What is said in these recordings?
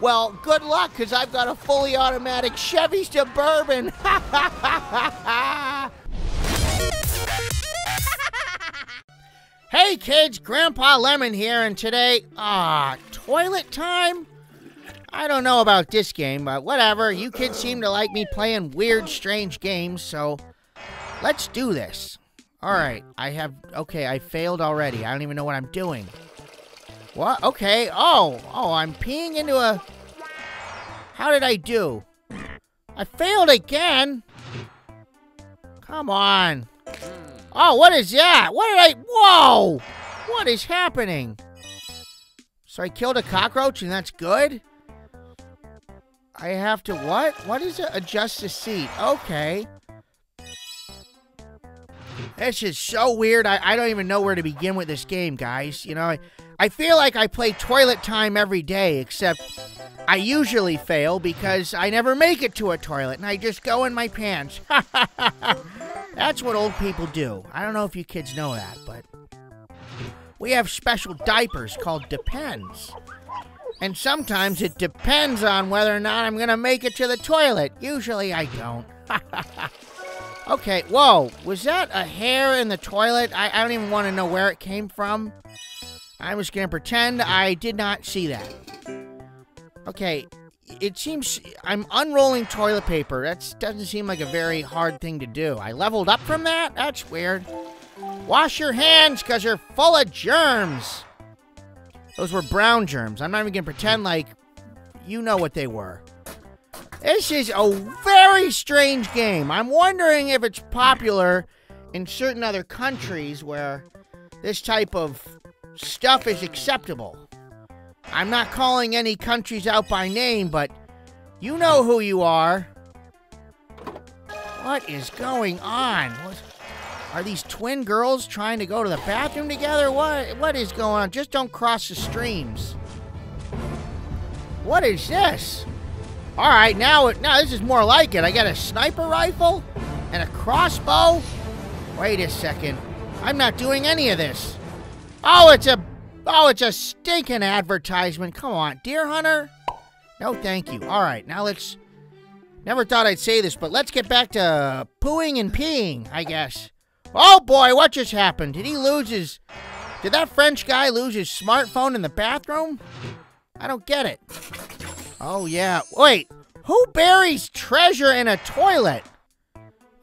Well, good luck, because I've got a fully automatic Chevy Suburban. Hey kids, Grandpa Lemon here, and today, Toilet Time? I don't know about this game, but whatever. You kids seem to like me playing weird, strange games, so let's do this. All right, I failed already. I don't even know what I'm doing. What? Okay. Oh, I'm peeing into a... How did I do? I failed again. Come on. Oh, what is that? Whoa! What is happening? So I killed a cockroach and that's good? I have to what? What is it? Adjust the seat. Okay. This is so weird. I don't even know where to begin with this game, guys. You know, I feel like I play Toilet Time every day, except I usually fail because I never make it to a toilet and I just go in my pants. That's what old people do. I don't know if you kids know that, but we have special diapers called Depends. And sometimes it depends on whether or not I'm gonna make it to the toilet. Usually I don't. Okay, whoa, was that a hair in the toilet? I don't even wanna know where it came from. I was gonna pretend I did not see that. Okay, it seems I'm unrolling toilet paper. That doesn't seem like a very hard thing to do. I leveled up from that? That's weird. Wash your hands, because you're full of germs. Those were brown germs. I'm not even gonna pretend like you know what they were. This is a very strange game. I'm wondering if it's popular in certain other countries where this type of stuff is acceptable. I'm not calling any countries out by name, but you know who you are. What is going on? Are these twin girls trying to go to the bathroom together? What is going on? Just don't cross the streams. What is this? All right, now this is more like it. I got a sniper rifle and a crossbow. Wait a second. I'm not doing any of this. Oh, it's a stinking advertisement. Come on, deer hunter? No, thank you. All right, now let's... Never thought I'd say this, but let's get back to pooing and peeing, I guess. Oh boy, what just happened? Did that French guy lose his smartphone in the bathroom? I don't get it. Oh yeah, wait, who buries treasure in a toilet?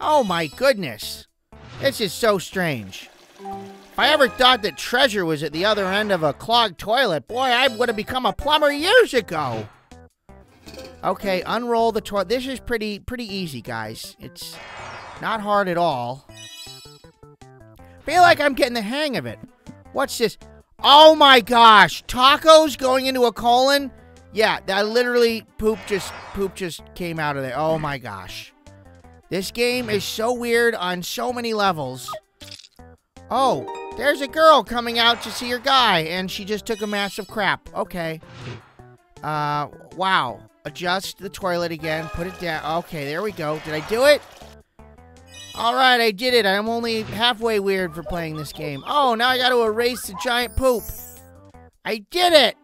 Oh my goodness, this is so strange. If I ever thought that treasure was at the other end of a clogged toilet, boy, I would have become a plumber years ago. Okay, unroll the toilet. This is pretty easy, guys. It's not hard at all. Feel like I'm getting the hang of it. What's this? Oh my gosh, tacos going into a colon? Yeah, that literally poop just came out of there. Oh my gosh. This game is so weird on so many levels. Oh, there's a girl coming out to see her guy, and she just took a massive crap. Okay. Wow. Adjust the toilet again. Put it down. Okay, there we go. Did I do it? All right, I did it. I'm only halfway weird for playing this game. Oh, now I got to erase the giant poop. I did it.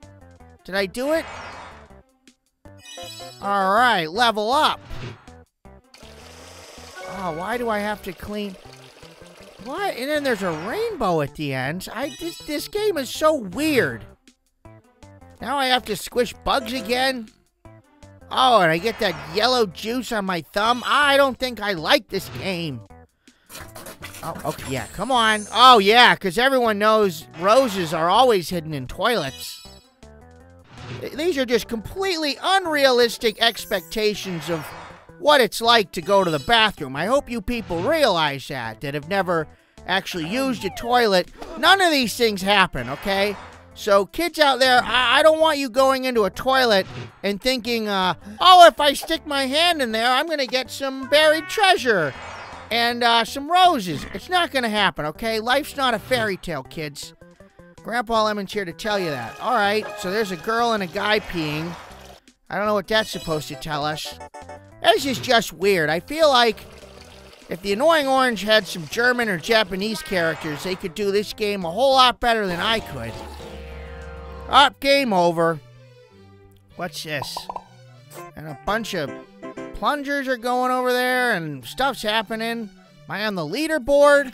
Did I do it? All right, level up. Oh, why do I have to clean? What? And then there's a rainbow at the end. This game is so weird. Now I have to squish bugs again. Oh, and I get that yellow juice on my thumb. I don't think I like this game. Oh, okay, yeah, come on. Oh, yeah, because everyone knows roses are always hidden in toilets. These are just completely unrealistic expectations of what it's like to go to the bathroom. I hope you people realize that have never actually used a toilet. None of these things happen, okay? So kids out there, I don't want you going into a toilet and thinking, oh, if I stick my hand in there, I'm gonna get some buried treasure and some roses. It's not gonna happen, okay? Life's not a fairy tale, kids. Grandpa Lemon's here to tell you that. All right, so there's a girl and a guy peeing. I don't know what that's supposed to tell us. This is just weird. I feel like if the Annoying Orange had some German or Japanese characters, they could do this game a whole lot better than I could. Up, game over. What's this? And a bunch of plungers are going over there and stuff's happening. Am I on the leaderboard?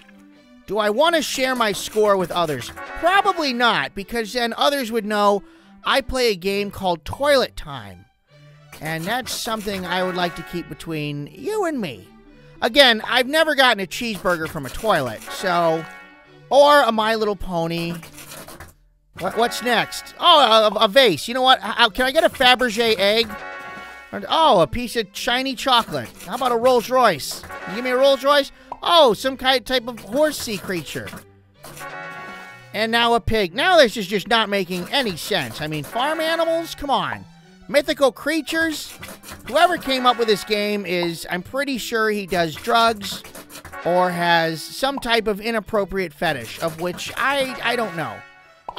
Do I want to share my score with others? Probably not, because then others would know I play a game called Toilet Time. And that's something I would like to keep between you and me. Again, I've never gotten a cheeseburger from a toilet, so... Or a My Little Pony. What's next? Oh, a vase. You know what? Can I get a Fabergé egg? Oh, a piece of shiny chocolate. How about a Rolls-Royce? You give me a Rolls-Royce? Oh, some kind of type of horsey creature. And now a pig. Now this is just not making any sense. I mean, farm animals? Come on. Mythical creatures? Whoever came up with this game is, I'm pretty sure he does drugs or has some type of inappropriate fetish, of which I don't know.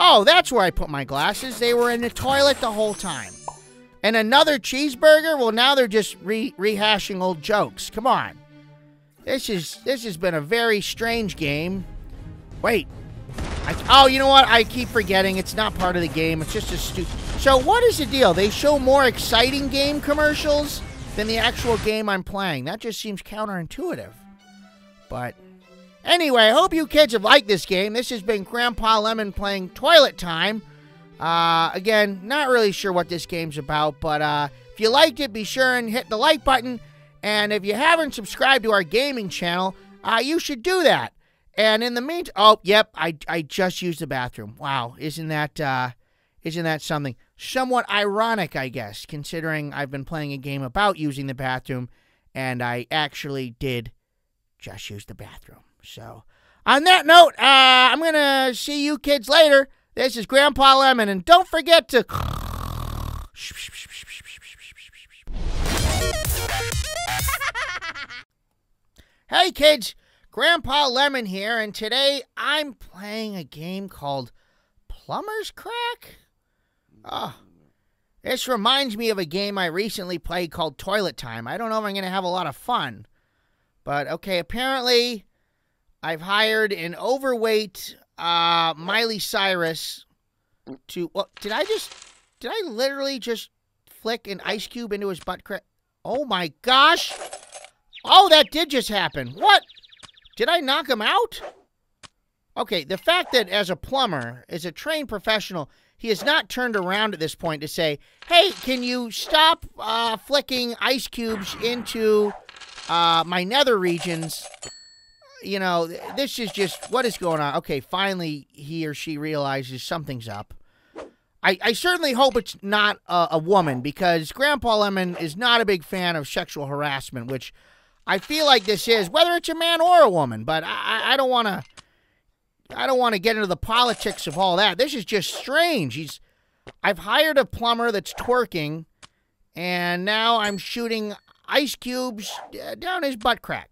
Oh, that's where I put my glasses. They were in the toilet the whole time. And another cheeseburger? Well, now they're just rehashing old jokes. Come on. This has been a very strange game. Wait. Oh, you know what? I keep forgetting. It's not part of the game. It's just a stupid... So what is the deal? They show more exciting game commercials than the actual game I'm playing. That just seems counterintuitive. But... Anyway, I hope you kids have liked this game. This has been Grandpa Lemon playing Toilet Time. Again, not really sure what this game's about, but if you liked it, be sure and hit the like button. And if you haven't subscribed to our gaming channel, you should do that. And in the meantime, oh, yep, I just used the bathroom. Wow, isn't that something? Somewhat ironic, I guess, considering I've been playing a game about using the bathroom, and I actually did just use the bathroom. So, on that note, I'm going to see you kids later. This is Grandpa Lemon, and don't forget to... Hey, kids. Grandpa Lemon here, and today I'm playing a game called Plumber's Crack? Oh, this reminds me of a game I recently played called Toilet Time. I don't know if I'm going to have a lot of fun. But, okay, apparently... I've hired an overweight Miley Cyrus to... Well, did I literally just flick an ice cube into his butt crack? Oh, my gosh. Oh, that did just happen. What? Did I knock him out? Okay, the fact that as a plumber, as a trained professional, he has not turned around at this point to say, hey, can you stop flicking ice cubes into my nether regions... You know, this is just, what is going on? Okay, finally, he or she realizes something's up. I certainly hope it's not a woman, because Grandpa Lemon is not a big fan of sexual harassment, which I feel like this is, whether it's a man or a woman, but I don't want to get into the politics of all that. This is just strange. I've hired a plumber that's twerking, and now I'm shooting ice cubes down his butt crack.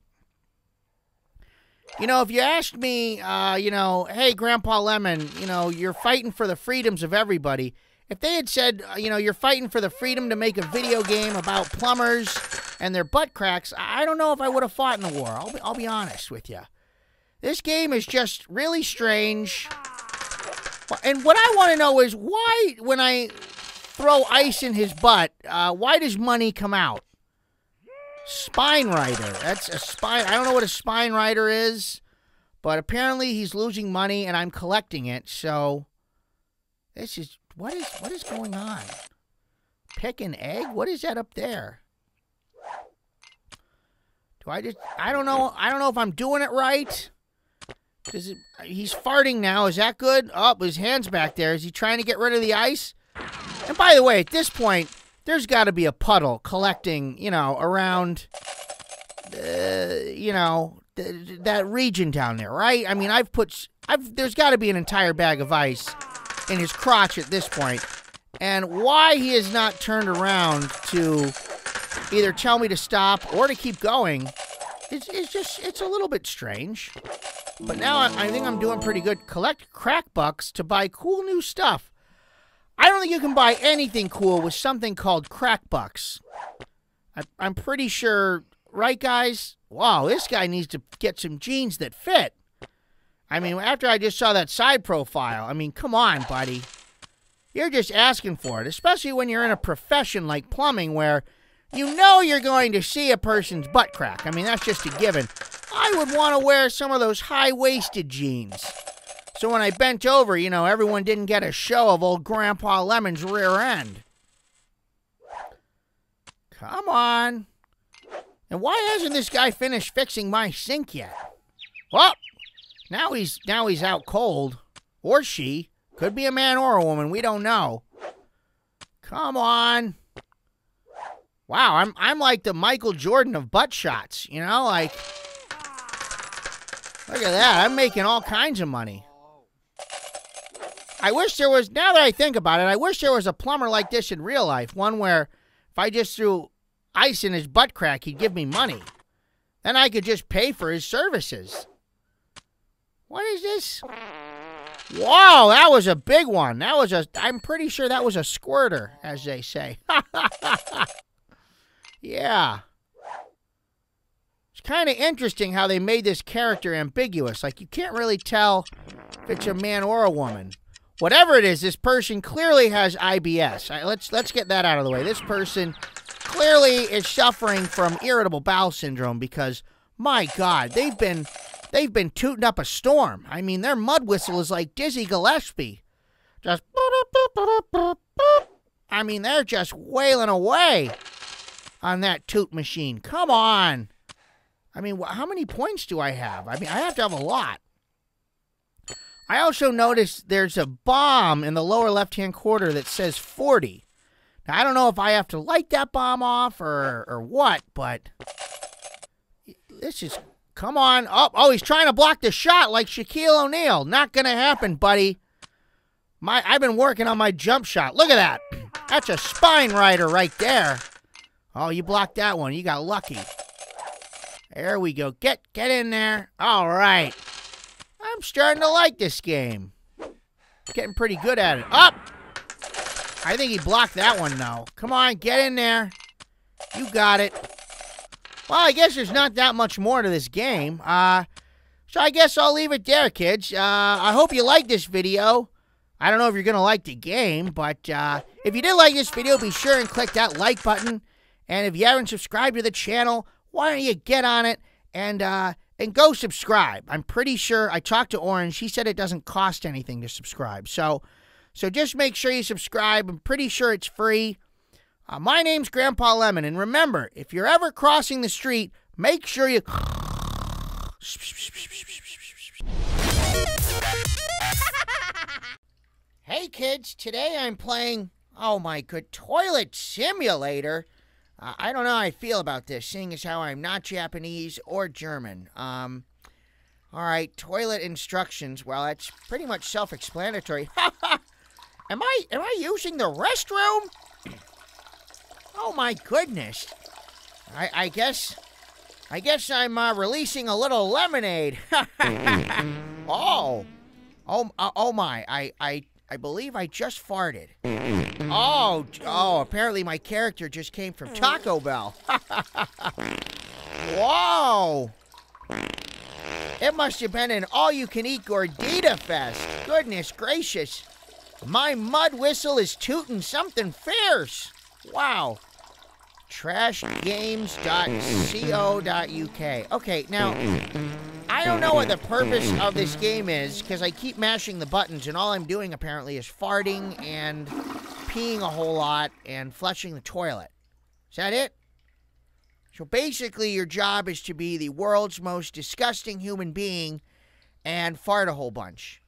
You know, if you asked me, you know, hey, Grandpa Lemon, you know, you're fighting for the freedoms of everybody. If they had said, you know, you're fighting for the freedom to make a video game about plumbers and their butt cracks, I don't know if I would have fought in the war. I'll be honest with you. This game is just really strange. And what I want to know is why, when I throw ice in his butt, why does money come out? Spine rider. That's a spine. I don't know what a spine rider is, but apparently he's losing money and I'm collecting it. So this is what is going on? Pick an egg? What is that up there? Do I just I don't know if I'm doing it right. Cuz he's farting now. Is that good? Oh, his hand's back there. Is he trying to get rid of the ice? And by the way, at this point, there's got to be a puddle collecting, you know, around, you know, that region down there, right? I mean, there's got to be an entire bag of ice in his crotch at this point. And why he has not turned around to either tell me to stop or to keep going, it's a little bit strange. But now I think I'm doing pretty good. Collect crack bucks to buy cool new stuff. I don't think you can buy anything cool with something called crack bucks. I'm pretty sure, right, guys? Wow, this guy needs to get some jeans that fit. I mean, after I just saw that side profile, I mean, come on, buddy. You're just asking for it, especially when you're in a profession like plumbing where you know you're going to see a person's butt crack. I mean, that's just a given. I would want to wear some of those high-waisted jeans. So when I bent over, you know, everyone didn't get a show of old Grandpa Lemon's rear end. Come on. And why hasn't this guy finished fixing my sink yet? Well, now he's out cold. Or she. Could be a man or a woman. We don't know. Come on. Wow, I'm like the Michael Jordan of butt shots, you know, like, look at that, I'm making all kinds of money. I wish there was, now that I think about it, I wish there was a plumber like this in real life, one where if I just threw ice in his butt crack, he'd give me money. Then I could just pay for his services. What is this? Wow, that was a big one. That was a, I'm pretty sure that was a squirter, as they say. Yeah. It's kind of interesting how they made this character ambiguous. Like, you can't really tell if it's a man or a woman. Whatever it is, this person clearly has IBS. All right, let's get that out of the way. This person clearly is suffering from irritable bowel syndrome because, my God, they've been tooting up a storm. I mean, their mud whistle is like Dizzy Gillespie. Just, I mean, they're just wailing away on that toot machine. Come on. I mean, how many points do I have? I mean, I have to have a lot. I also noticed there's a bomb in the lower left-hand corner that says 40. Now, I don't know if I have to light that bomb off or what, but this is, come on. Oh, he's trying to block the shot like Shaquille O'Neal. Not going to happen, buddy. I've been working on my jump shot. Look at that. That's a spine rider right there. Oh, you blocked that one. You got lucky. There we go. Get in there. All right. I'm starting to like this game. Getting pretty good at it. Up! I think he blocked that one, though. Come on, get in there. You got it. Well, I guess there's not that much more to this game. So I guess I'll leave it there, kids. I hope you liked this video. I don't know if you're going to like the game, but if you did like this video, be sure and click that like button. And if you haven't subscribed to the channel, why don't you get on it and go subscribe? I'm pretty sure I talked to Orange. He said it doesn't cost anything to subscribe. So just make sure you subscribe. I'm pretty sure it's free. My name's Grandpa Lemon. And remember, if you're ever crossing the street, make sure you... Hey, kids. Today I'm playing, oh, my good, Toilet Simulator. I don't know how I feel about this, seeing as how I'm not Japanese or German. All right, toilet instructions. Well, that's pretty much self-explanatory. Am I using the restroom? Oh my goodness! I guess I'm releasing a little lemonade. Oh my! I believe I just farted. Oh, apparently my character just came from Taco Bell. Whoa! It must have been an all-you-can-eat gordita fest. Goodness gracious. My mud whistle is tooting something fierce. Wow. Trashgames.co.uk. Okay, now, I don't know what the purpose of this game is, because I keep mashing the buttons, and all I'm doing, apparently, is farting and peeing a whole lot and flushing the toilet. Is that it? So basically, your job is to be the world's most disgusting human being and fart a whole bunch.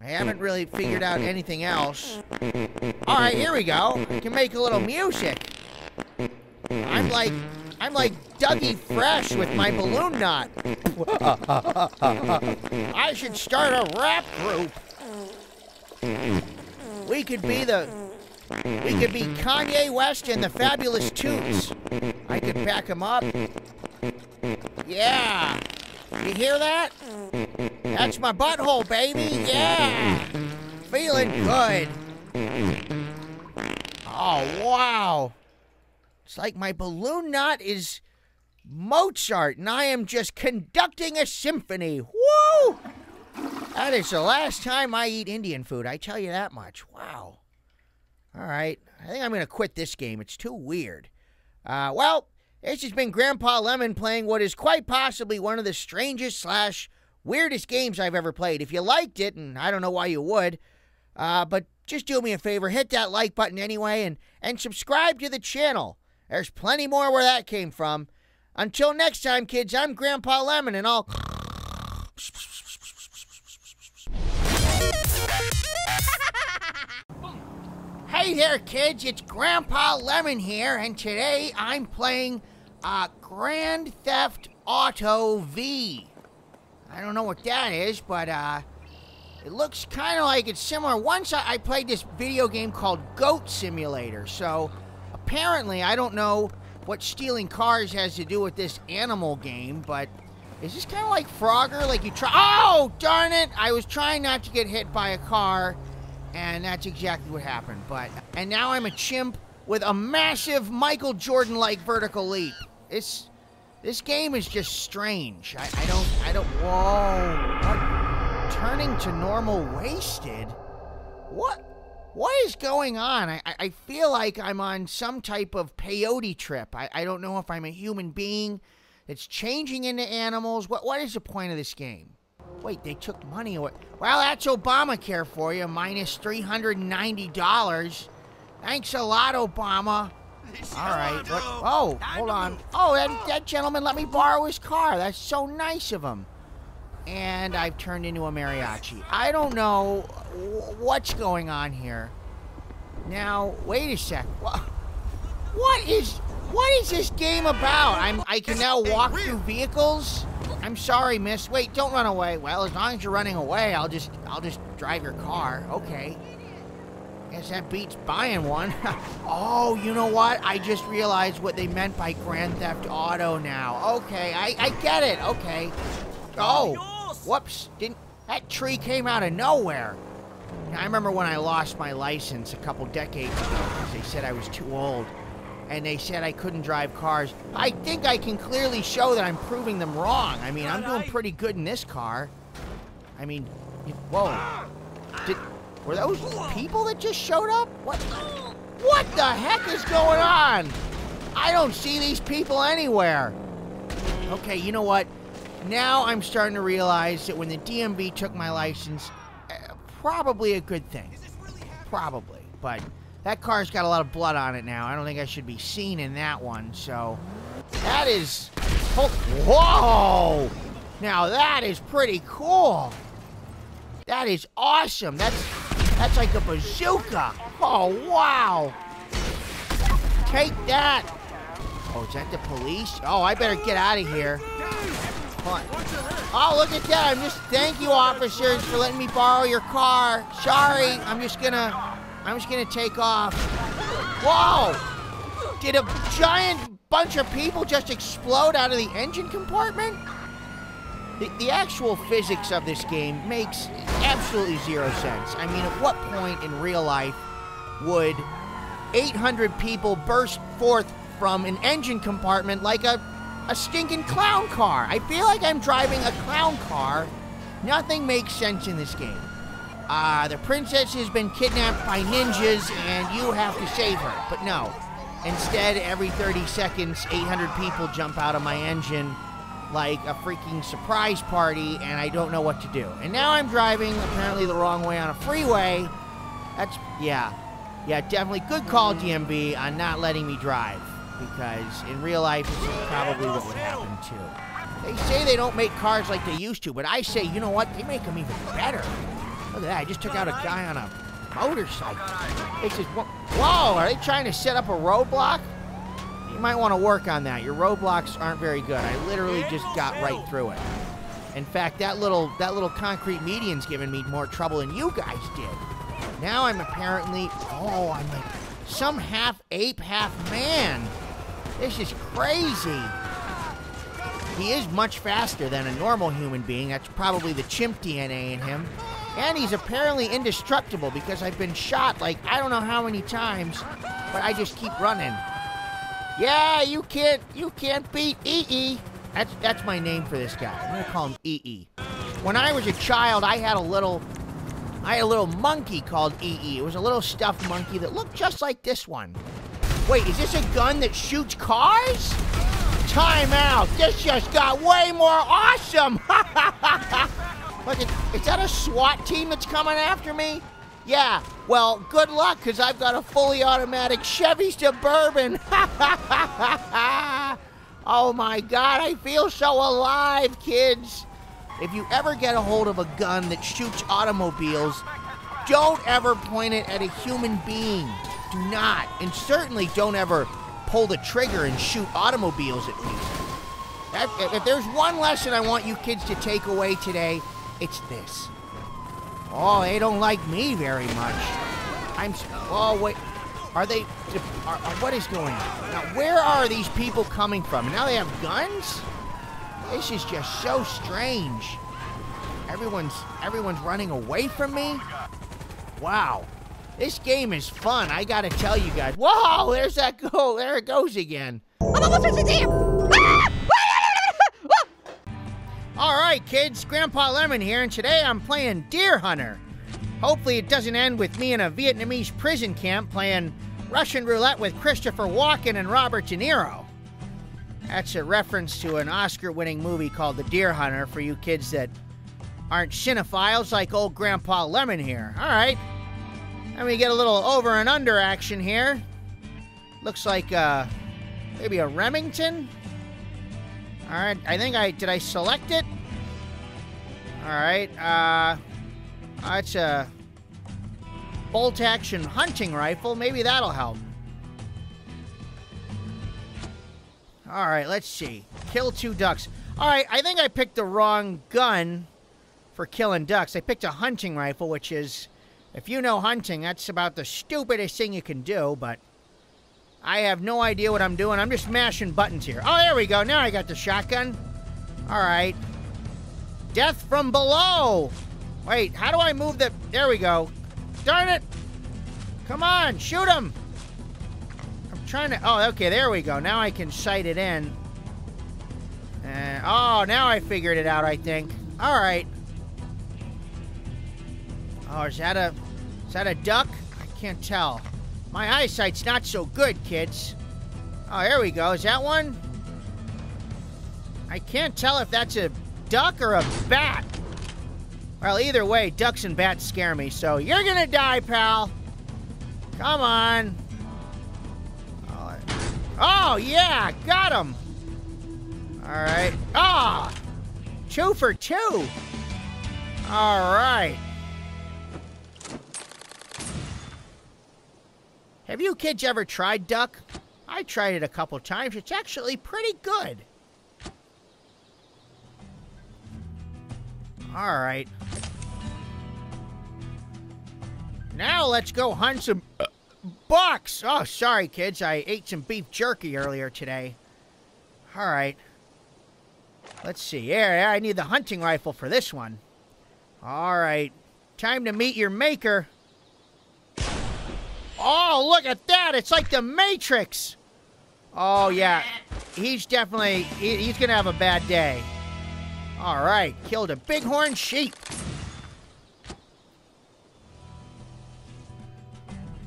I haven't really figured out anything else. All right, here we go. I can make a little music. I'm like Dougie Fresh with my balloon knot. I should start a rap group. We could be Kanye West and the Fabulous Toots. I could back him up. Yeah. You hear that? That's my butthole, baby. Yeah. Feeling good. Oh, wow. It's like my balloon knot is Mozart, and I am just conducting a symphony. Woo! That is the last time I eat Indian food, I tell you that much. Wow. All right. I think I'm going to quit this game. It's too weird. Well, this has been Grandpa Lemon playing what is quite possibly one of the strangest / weirdest games I've ever played. If you liked it, and I don't know why you would, but just do me a favor, hit that like button anyway, and subscribe to the channel. There's plenty more where that came from. Until next time, kids, I'm Grandpa Lemon, and I'll... Hey there, kids, it's Grandpa Lemon here, and today I'm playing Grand Theft Auto V. I don't know what that is, but it looks kind of like it's similar. Once I played this video game called Goat Simulator, so apparently, I don't know what stealing cars has to do with this animal game, but is this kind of like Frogger? Like you try, oh, darn it! I was trying not to get hit by a car, and that's exactly what happened. But, and now I'm a chimp with a massive Michael Jordan-like vertical leap. This game is just strange. I don't, whoa. What? Turning to normal wasted? What is going on? I feel like I'm on some type of peyote trip. I don't know if I'm a human being that's changing into animals. What is the point of this game? Wait, they took money away. Well, that's Obamacare for you, minus $390. Thanks a lot, Obama. All right. What? Oh, hold on. Oh, that gentleman let me borrow his car. That's so nice of him. And I've turned into a mariachi. I don't know what's going on here. Now, wait a sec. What is this game about? I can now walk through vehicles. I'm sorry, miss. Wait, don't run away. Well, as long as you're running away, I'll just drive your car. Okay. Guess that beats buying one. Oh, you know what? I just realized what they meant by Grand Theft Auto now. Okay, I get it. Okay. Oh, whoops. That tree came out of nowhere. Now, I remember when I lost my license a couple decades ago because they said I was too old. And they said I couldn't drive cars. I think I can clearly show that I'm proving them wrong. I mean, I'm doing pretty good in this car. I mean, whoa. Were those people that just showed up? What the heck is going on? I don't see these people anywhere. Okay, you know what? Now I'm starting to realize that when the DMV took my license, probably a good thing. Probably, but that car's got a lot of blood on it now. I don't think I should be seen in that one, so. That is, whoa! Now that is pretty cool. That is awesome. That's like a bazooka. Oh, wow. Take that. Oh, is that the police? Oh, I better get out of here. Oh, look at that. Thank you, officers, for letting me borrow your car. Sorry, I'm just gonna take off. Whoa! Did a giant bunch of people just explode out of the engine compartment? The actual physics of this game makes absolutely zero sense. I mean, at what point in real life would 800 people burst forth from an engine compartment like a stinking clown car? I feel like I'm driving a clown car. Nothing makes sense in this game. The princess has been kidnapped by ninjas and you have to save her, but no. Instead, every 30 seconds, 800 people jump out of my engine like a freaking surprise party and I don't know what to do. And now I'm driving apparently the wrong way on a freeway. That's, yeah, definitely good call, DMV, on not letting me drive. Because in real life, this is probably what would happen too. They say they don't make cars like they used to, but I say, you know what? They make them even better. Look at that, I just took out a guy on a motorcycle. It's just, whoa, are they trying to set up a roadblock? You might want to work on that. Your roadblocks aren't very good. I literally just got right through it. In fact, that little concrete median's giving me more trouble than you guys did. Now I'm apparently, oh, I'm like some half ape, half man. This is crazy. He is much faster than a normal human being. That's probably the chimp DNA in him. And he's apparently indestructible because I've been shot like I don't know how many times, but I just keep running. Yeah, you can't beat EE. That's my name for this guy. I'm gonna call him EE. When I was a child, I had a little monkey called EE. It was a little stuffed monkey that looked just like this one. Wait, is this a gun that shoots cars? Time out. This just got way more awesome. Look, is that a SWAT team that's coming after me? Yeah, well, good luck, because I've got a fully automatic Chevy Suburban. Oh, my God, I feel so alive, kids. If you ever get a hold of a gun that shoots automobiles, don't ever point it at a human being. Do not. And certainly don't ever pull the trigger and shoot automobiles at people. If there's one lesson I want you kids to take away today, it's this. Oh, they don't like me very much. Oh, wait. Are they... what is going on? Now, where are these people coming from? Now they have guns? This is just so strange. Everyone's running away from me? Wow. This game is fun, I gotta tell you guys. Whoa, there's that goal. There it goes again. All right, kids, Grandpa Lemon here, and today I'm playing Deer Hunter. Hopefully it doesn't end with me in a Vietnamese prison camp playing Russian roulette with Christopher Walken and Robert De Niro. That's a reference to an Oscar-winning movie called The Deer Hunter for you kids that aren't cinephiles like old Grandpa Lemon here. All right, and we get a little over and under action here. Looks like maybe a Remington. All right, I think did I select it? All right, it's a bolt-action hunting rifle. Maybe that'll help. All right, let's see. Kill two ducks. All right, I think I picked the wrong gun for killing ducks. I picked a hunting rifle, which is, if you know hunting, that's about the stupidest thing you can do, but I have no idea what I'm doing. I'm just mashing buttons here. Oh, there we go. Now I got the shotgun. All right. Death from below. Wait, how do I move the... There we go. Darn it. Come on, shoot him. I'm trying to... Oh, okay, there we go. Now I can sight it in. Oh, now I figured it out, I think. All right. Oh, is that a duck? I can't tell. My eyesight's not so good, kids. Oh, there we go. Is that one? I can't tell if that's a duck or a bat. Well, either way, ducks and bats scare me, so you're gonna die, pal. Come on. Oh, yeah, got him. All right. Ah, oh, 2 for 2. All right. Have you kids ever tried duck? I tried it a couple times. It's actually pretty good. All right. Now let's go hunt some bucks. Oh, sorry, kids. I ate some beef jerky earlier today. All right. Let's see. Yeah, I need the hunting rifle for this one. All right. Time to meet your maker. Oh, look at that! It's like the Matrix! Oh, yeah. He's definitely... He's gonna have a bad day. All right. Killed a bighorn sheep.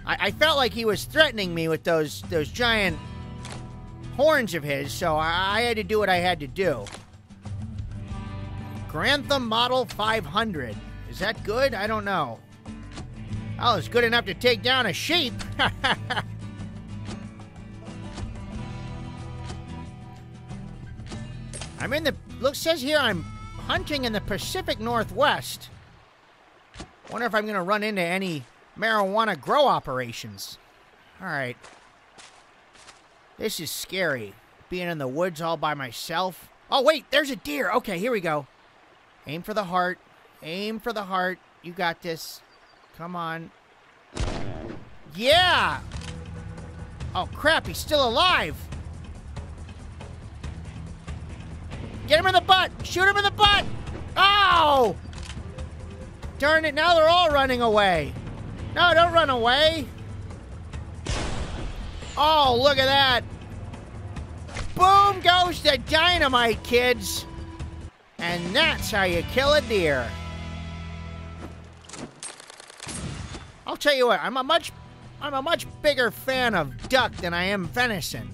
I felt like he was threatening me with those giant horns of his, so I had to do what I had to do. Grantham Model 500. Is that good? I don't know. Oh, it's good enough to take down a sheep. I'm in the... Look, says here I'm hunting in the Pacific Northwest. Wonder if I'm going to run into any marijuana grow operations. All right. This is scary. Being in the woods all by myself. Oh, wait, there's a deer. Okay, here we go. Aim for the heart. Aim for the heart. You got this. Come on. Yeah! Oh, crap, he's still alive. Get him in the butt! Shoot him in the butt! Ow! Darn it, now they're all running away. No, don't run away. Oh, look at that. Boom goes the dynamite, kids. And that's how you kill a deer. I'll tell you what, I'm a much bigger fan of duck than I am venison.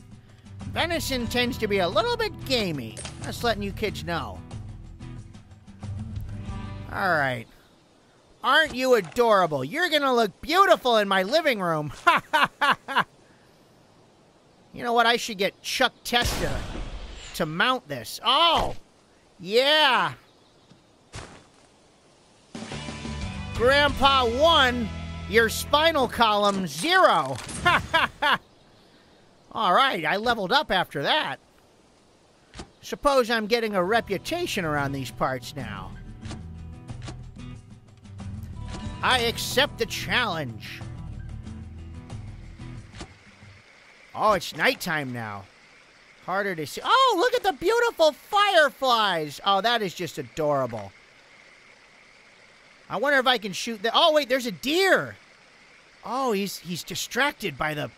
Venison tends to be a little bit gamey. Just letting you kids know. Alright. Aren't you adorable? You're gonna look beautiful in my living room. Ha ha ha ha! You know what? I should get Chuck Testa to mount this. Oh! Yeah! Grandpa 1, your spinal column 0. Ha ha ha! Alright, I leveled up after that. Suppose I'm getting a reputation around these parts now. I accept the challenge. Oh, it's nighttime now. Harder to see. Oh, look at the beautiful fireflies. Oh, that is just adorable. I wonder if I can shoot the... Oh, wait, there's a deer. Oh, he's distracted by the...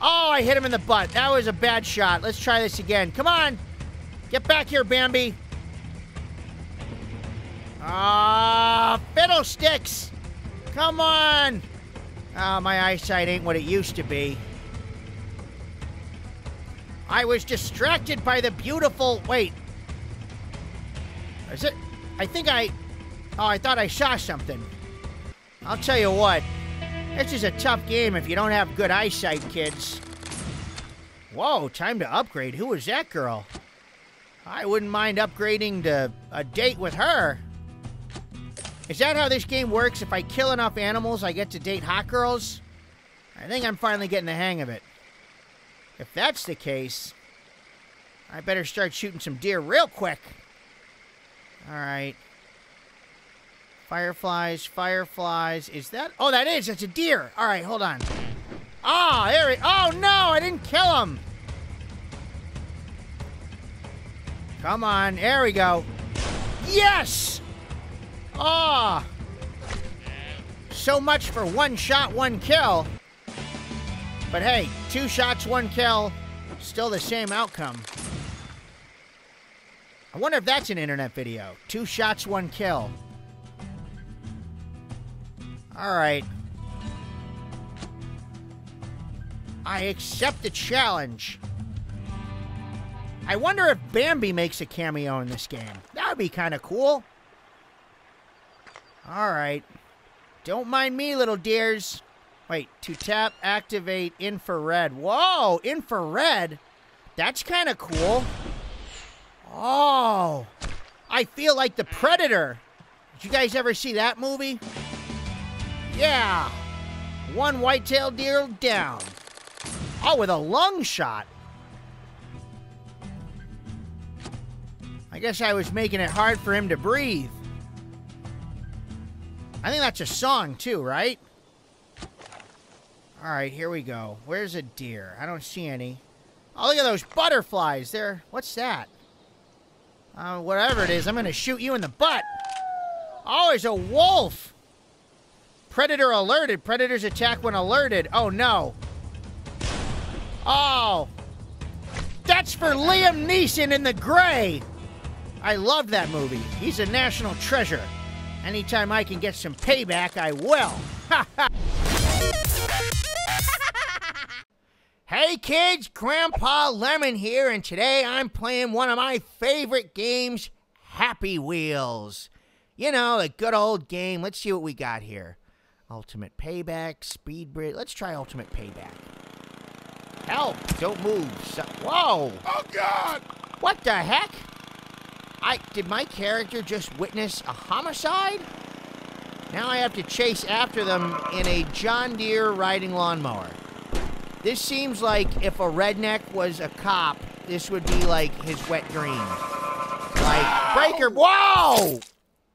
Oh, I hit him in the butt. That was a bad shot. Let's try this again. Come on. Get back here, Bambi. Ah, fiddlesticks. Come on. Oh, my eyesight ain't what it used to be. I was distracted by the beautiful... Wait. Is it... I think I... Oh, I thought I saw something. I'll tell you what. This is a tough game if you don't have good eyesight, kids. Whoa, time to upgrade. Who was that girl? I wouldn't mind upgrading to a date with her. Is that how this game works? If I kill enough animals, I get to date hot girls? I think I'm finally getting the hang of it. If that's the case, I better start shooting some deer real quick. All right. Fireflies, fireflies. Is that? Oh, that is. That's a deer. All right, hold on. Ah, oh, there it. Oh, no, I didn't kill him. Come on. There we go. Yes! Ah. Oh. So much for one shot, one kill. But hey, 2 shots, 1 kill, still the same outcome. I wonder if that's an internet video. 2 shots, 1 kill. All right. I accept the challenge. I wonder if Bambi makes a cameo in this game. That would be kind of cool. All right. Don't mind me, little dears. Wait, to tap, activate, infrared. Whoa, infrared? That's kind of cool. Oh, I feel like the Predator. Did you guys ever see that movie? Yeah. 1 white-tailed deer down. Oh, with a lung shot. I guess I was making it hard for him to breathe. I think that's a song too, right? All right, here we go. Where's a deer? I don't see any. Oh, look at those butterflies there. What's that? Whatever it is, I'm going to shoot you in the butt. Oh, there's a wolf. Predator alerted. Predators attack when alerted. Oh, no. Oh. That's for Liam Neeson in The Gray. I love that movie. He's a national treasure. Anytime I can get some payback, I will. Ha ha. Hey kids, Grandpa Lemon here, and today I'm playing one of my favorite games, Happy Wheels. You know, a good old game. Let's see what we got here. Ultimate Payback, Speed Bridge. Let's try Ultimate Payback. Help! Don't move. Whoa! Oh God! What the heck? Did my character just witness a homicide? Now I have to chase after them in a John Deere riding lawnmower. This seems like if a redneck was a cop, this would be like his wet dream. Like, breaker, whoa!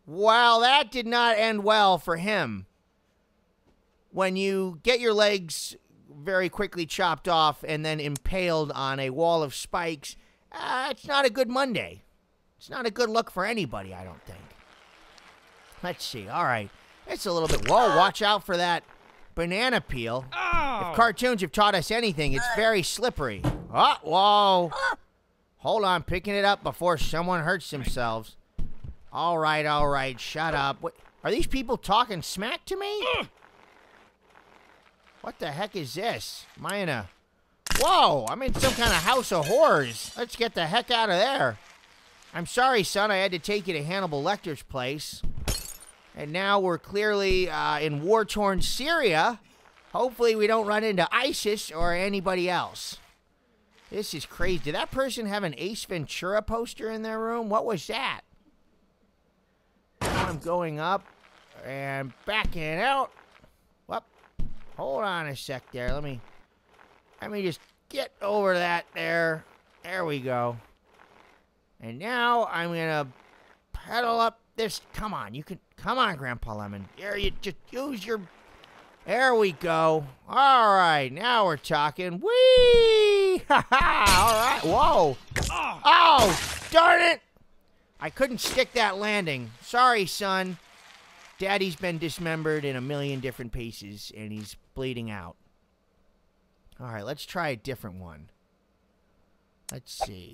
Wow, that did not end well for him. When you get your legs very quickly chopped off and then impaled on a wall of spikes, it's not a good Monday. It's not a good look for anybody, I don't think. Let's see, all right. It's a little bit, whoa, watch out for that. Banana peel. Oh. If cartoons have taught us anything, it's very slippery. Oh, whoa. Hold on, picking it up before someone hurts themselves. All right, shut up. What, are these people talking smack to me? What the heck is this? Am I in a... Whoa, I'm in some kind of house of horrors. Let's get the heck out of there. I'm sorry, son, I had to take you to Hannibal Lecter's place. And now we're clearly in war-torn Syria. Hopefully we don't run into ISIS or anybody else. This is crazy. Did that person have an Ace Ventura poster in their room? What was that? Now I'm going up and backing out. Whoop. Hold on a sec there. Let me just get over that there. There we go. And now I'm gonna pedal up this. Come on, you can. Come on, Grandpa Lemon. There, you just use your. There we go. All right, now we're talking. Whee! Ha ha! All right. Whoa. Oh, darn it! I couldn't stick that landing. Sorry, son. Daddy's been dismembered in a million different pieces, and he's bleeding out. All right, let's try a different one. Let's see.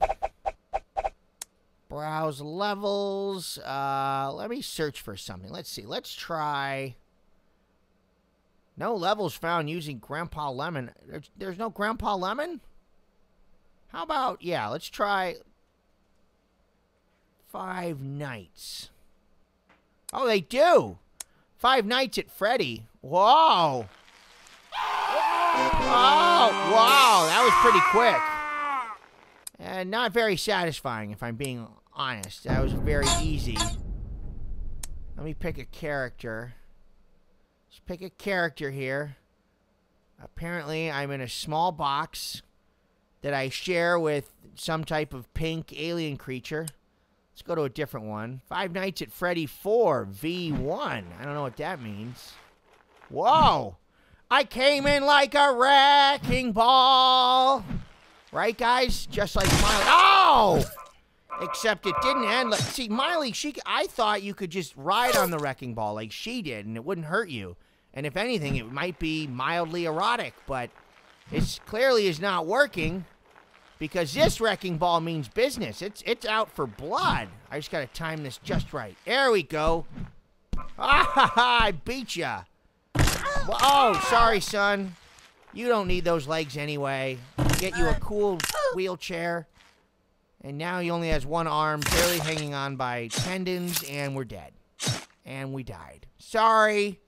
Browse levels. Let me search for something. Let's see. Let's try... No levels found using Grandpa Lemon. There's no Grandpa Lemon? How about... Yeah, let's try... Five Nights. Oh, they do! Five Nights at Freddy. Whoa! Oh, wow, that was pretty quick. And not very satisfying, if I'm being honest. That was very easy. Let me pick a character. Let's pick a character here. Apparently, I'm in a small box that I share with some type of pink alien creature. Let's go to a different one. Five Nights at Freddy 4 V1. I don't know what that means. Whoa! I came in like a wrecking ball. Right, guys? Just like Miley. Oh! Except it didn't end. Like, see, Miley, I thought you could just ride on the wrecking ball like she did, and it wouldn't hurt you. And if anything, it might be mildly erotic, but it clearly is not working because this wrecking ball means business. It's out for blood. I just got to time this just right. There we go. Ah, ha, ha, I beat ya. Oh, sorry, son. You don't need those legs anyway. Get you a cool wheelchair. And now he only has one arm, barely hanging on by tendons, and we're dead. And we died. Sorry.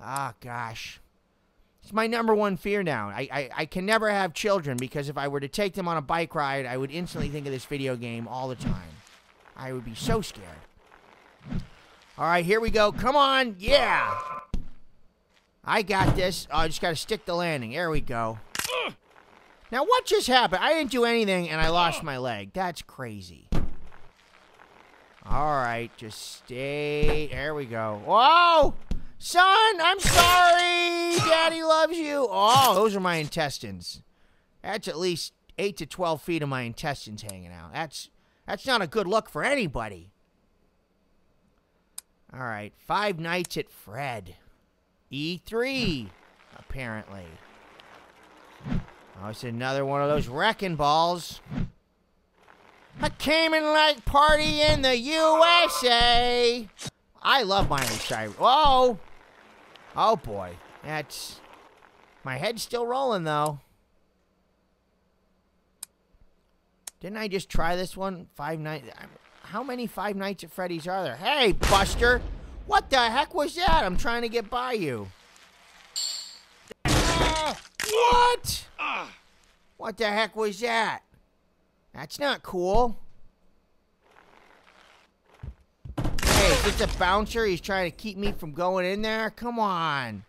Ah, gosh. It's my #1 fear now. I can never have children, because if I were to take them on a bike ride, I would instantly think of this video game all the time. I would be so scared. All right, here we go. Come on. Yeah. I got this. Oh, I just got to stick the landing. There we go. Now, what just happened? I didn't do anything, and I lost my leg. That's crazy. All right, just stay. There we go. Whoa! Son, I'm sorry. Daddy loves you. Oh, those are my intestines. That's at least 8 to 12 feet of my intestines hanging out. That's not a good look for anybody. All right, Five Nights at Fred. E3, apparently. Oh, it's another one of those wrecking balls. I came in like party in the USA. I love Miley Cyrus. Whoa. Oh, boy. That's... My head's still rolling, though. Didn't I just try this one? Five Nights... How many Five Nights at Freddy's are there? Hey, Buster! What the heck was that? I'm trying to get by you. What? What the heck was that? That's not cool. Hey, is this a bouncer? He's trying to keep me from going in there? Come on.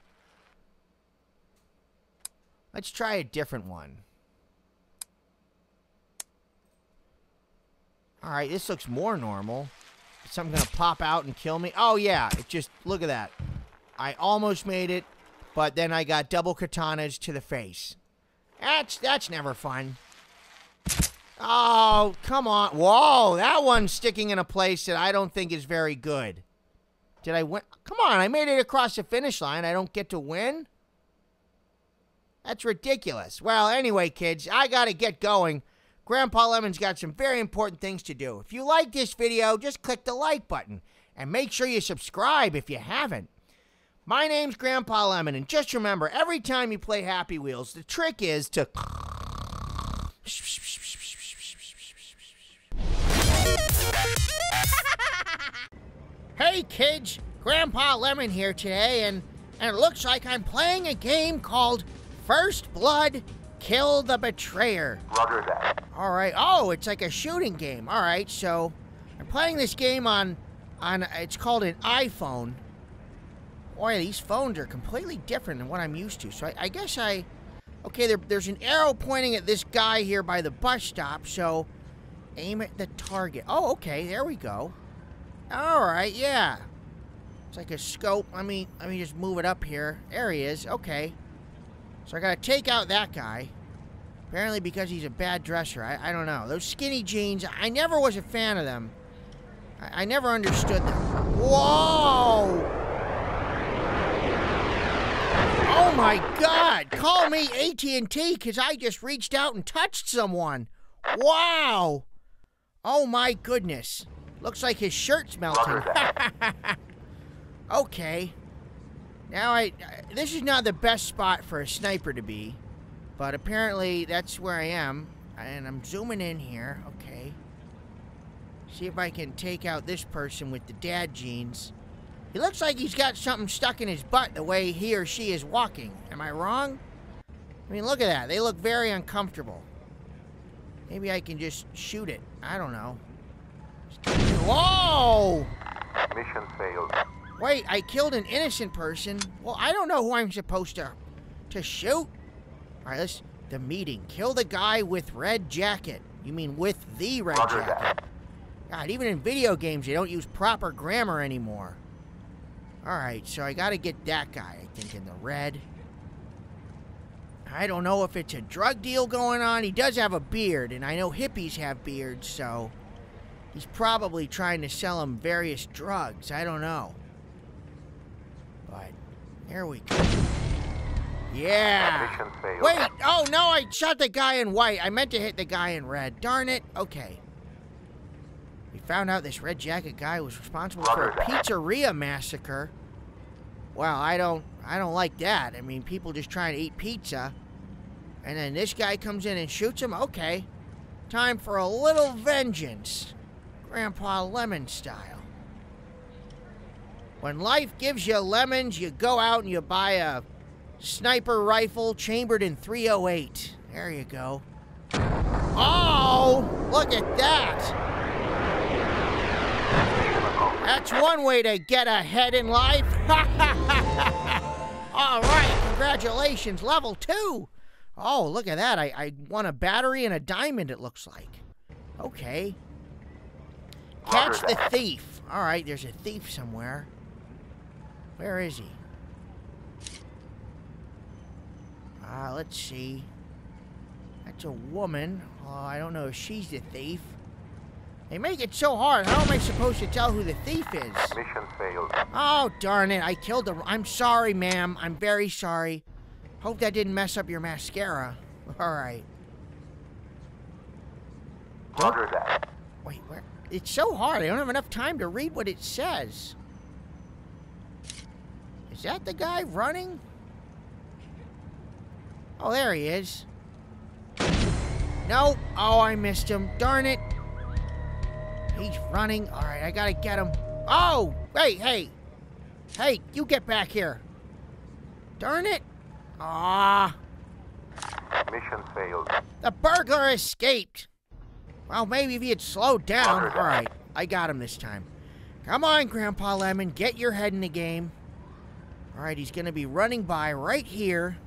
Let's try a different one. All right, this looks more normal. Something gonna pop out and kill me? Oh yeah, it just, look at that. I almost made it, but then I got double katanas to the face. That's never fun. Oh, come on. Whoa, that one's sticking in a place that I don't think is very good. Did I win? Come on, I made it across the finish line. I don't get to win? That's ridiculous. Well, anyway, kids, I gotta get going. Grandpa Lemon's got some very important things to do. If you like this video, just click the like button and make sure you subscribe if you haven't. My name's Grandpa Lemon, and just remember, every time you play Happy Wheels, the trick is to... Hey kids, Grandpa Lemon here today, and it looks like I'm playing a game called First Blood, Kill the Betrayer. Roger that. All right, oh, it's like a shooting game. All right, so I'm playing this game on it's called an iPhone. Boy, these phones are completely different than what I'm used to, so I guess okay, there's an arrow pointing at this guy here by the bus stop, so aim at the target. Oh, okay, there we go. All right, yeah. It's like a scope. Let me just move it up here. There he is. Okay. So I gotta take out that guy. Apparently because he's a bad dresser. I don't know. Those skinny jeans, I never was a fan of them. I never understood them. Whoa! Oh my God! Call me AT&T because I just reached out and touched someone. Wow! Oh my goodness. Looks like his shirt's melting. Okay. Now this is not the best spot for a sniper to be, but apparently that's where I am, and I'm zooming in here, okay. See if I can take out this person with the dad jeans. He looks like he's got something stuck in his butt the way he or she is walking. Am I wrong? I mean, look at that. They look very uncomfortable. Maybe I can just shoot it. I don't know. Whoa! Mission failed. Wait, I killed an innocent person. Well, I don't know who I'm supposed to shoot. All right, the meeting. Kill the guy with red jacket. You mean with the red jacket. God, even in video games, they don't use proper grammar anymore. All right, so I gotta get that guy, I think, in the red. I don't know if it's a drug deal going on. He does have a beard, and I know hippies have beards, so he's probably trying to sell him various drugs. I don't know. But there we go. Yeah. Wait. Oh, no, I shot the guy in white. I meant to hit the guy in red. Darn it. Okay. We found out this red jacket guy was responsible for a pizzeria massacre. Well, I don't like that. I mean, people just trying to eat pizza. And then this guy comes in and shoots him. Okay. Time for a little vengeance. Grandpa Lemon style. When life gives you lemons, you go out and you buy a sniper rifle chambered in .308. There you go. Oh, look at that. That's one way to get ahead in life. All right, congratulations, level 2. Oh, look at that. I won a battery and a diamond, it looks like. Okay. Catch the thief. All right, there's a thief somewhere. Where is he? Let's see. That's a woman. Oh, I don't know if she's the thief. They make it so hard. How am I supposed to tell who the thief is? Mission failed. Oh, darn it. I killed her. I'm sorry, ma'am. I'm very sorry. Hope that didn't mess up your mascara. All right. Roger that. Wait, where? It's so hard. I don't have enough time to read what it says. Is that the guy running? Oh, there he is. No. Oh, I missed him. Darn it. He's running. All right, I gotta get him. Oh, wait, hey. Hey, you get back here. Darn it. Ah. Mission failed. The burglar escaped. Well, maybe if he had slowed down. All right, I got him this time. Come on, Grandpa Lemon, get your head in the game. All right, he's gonna be running by right here.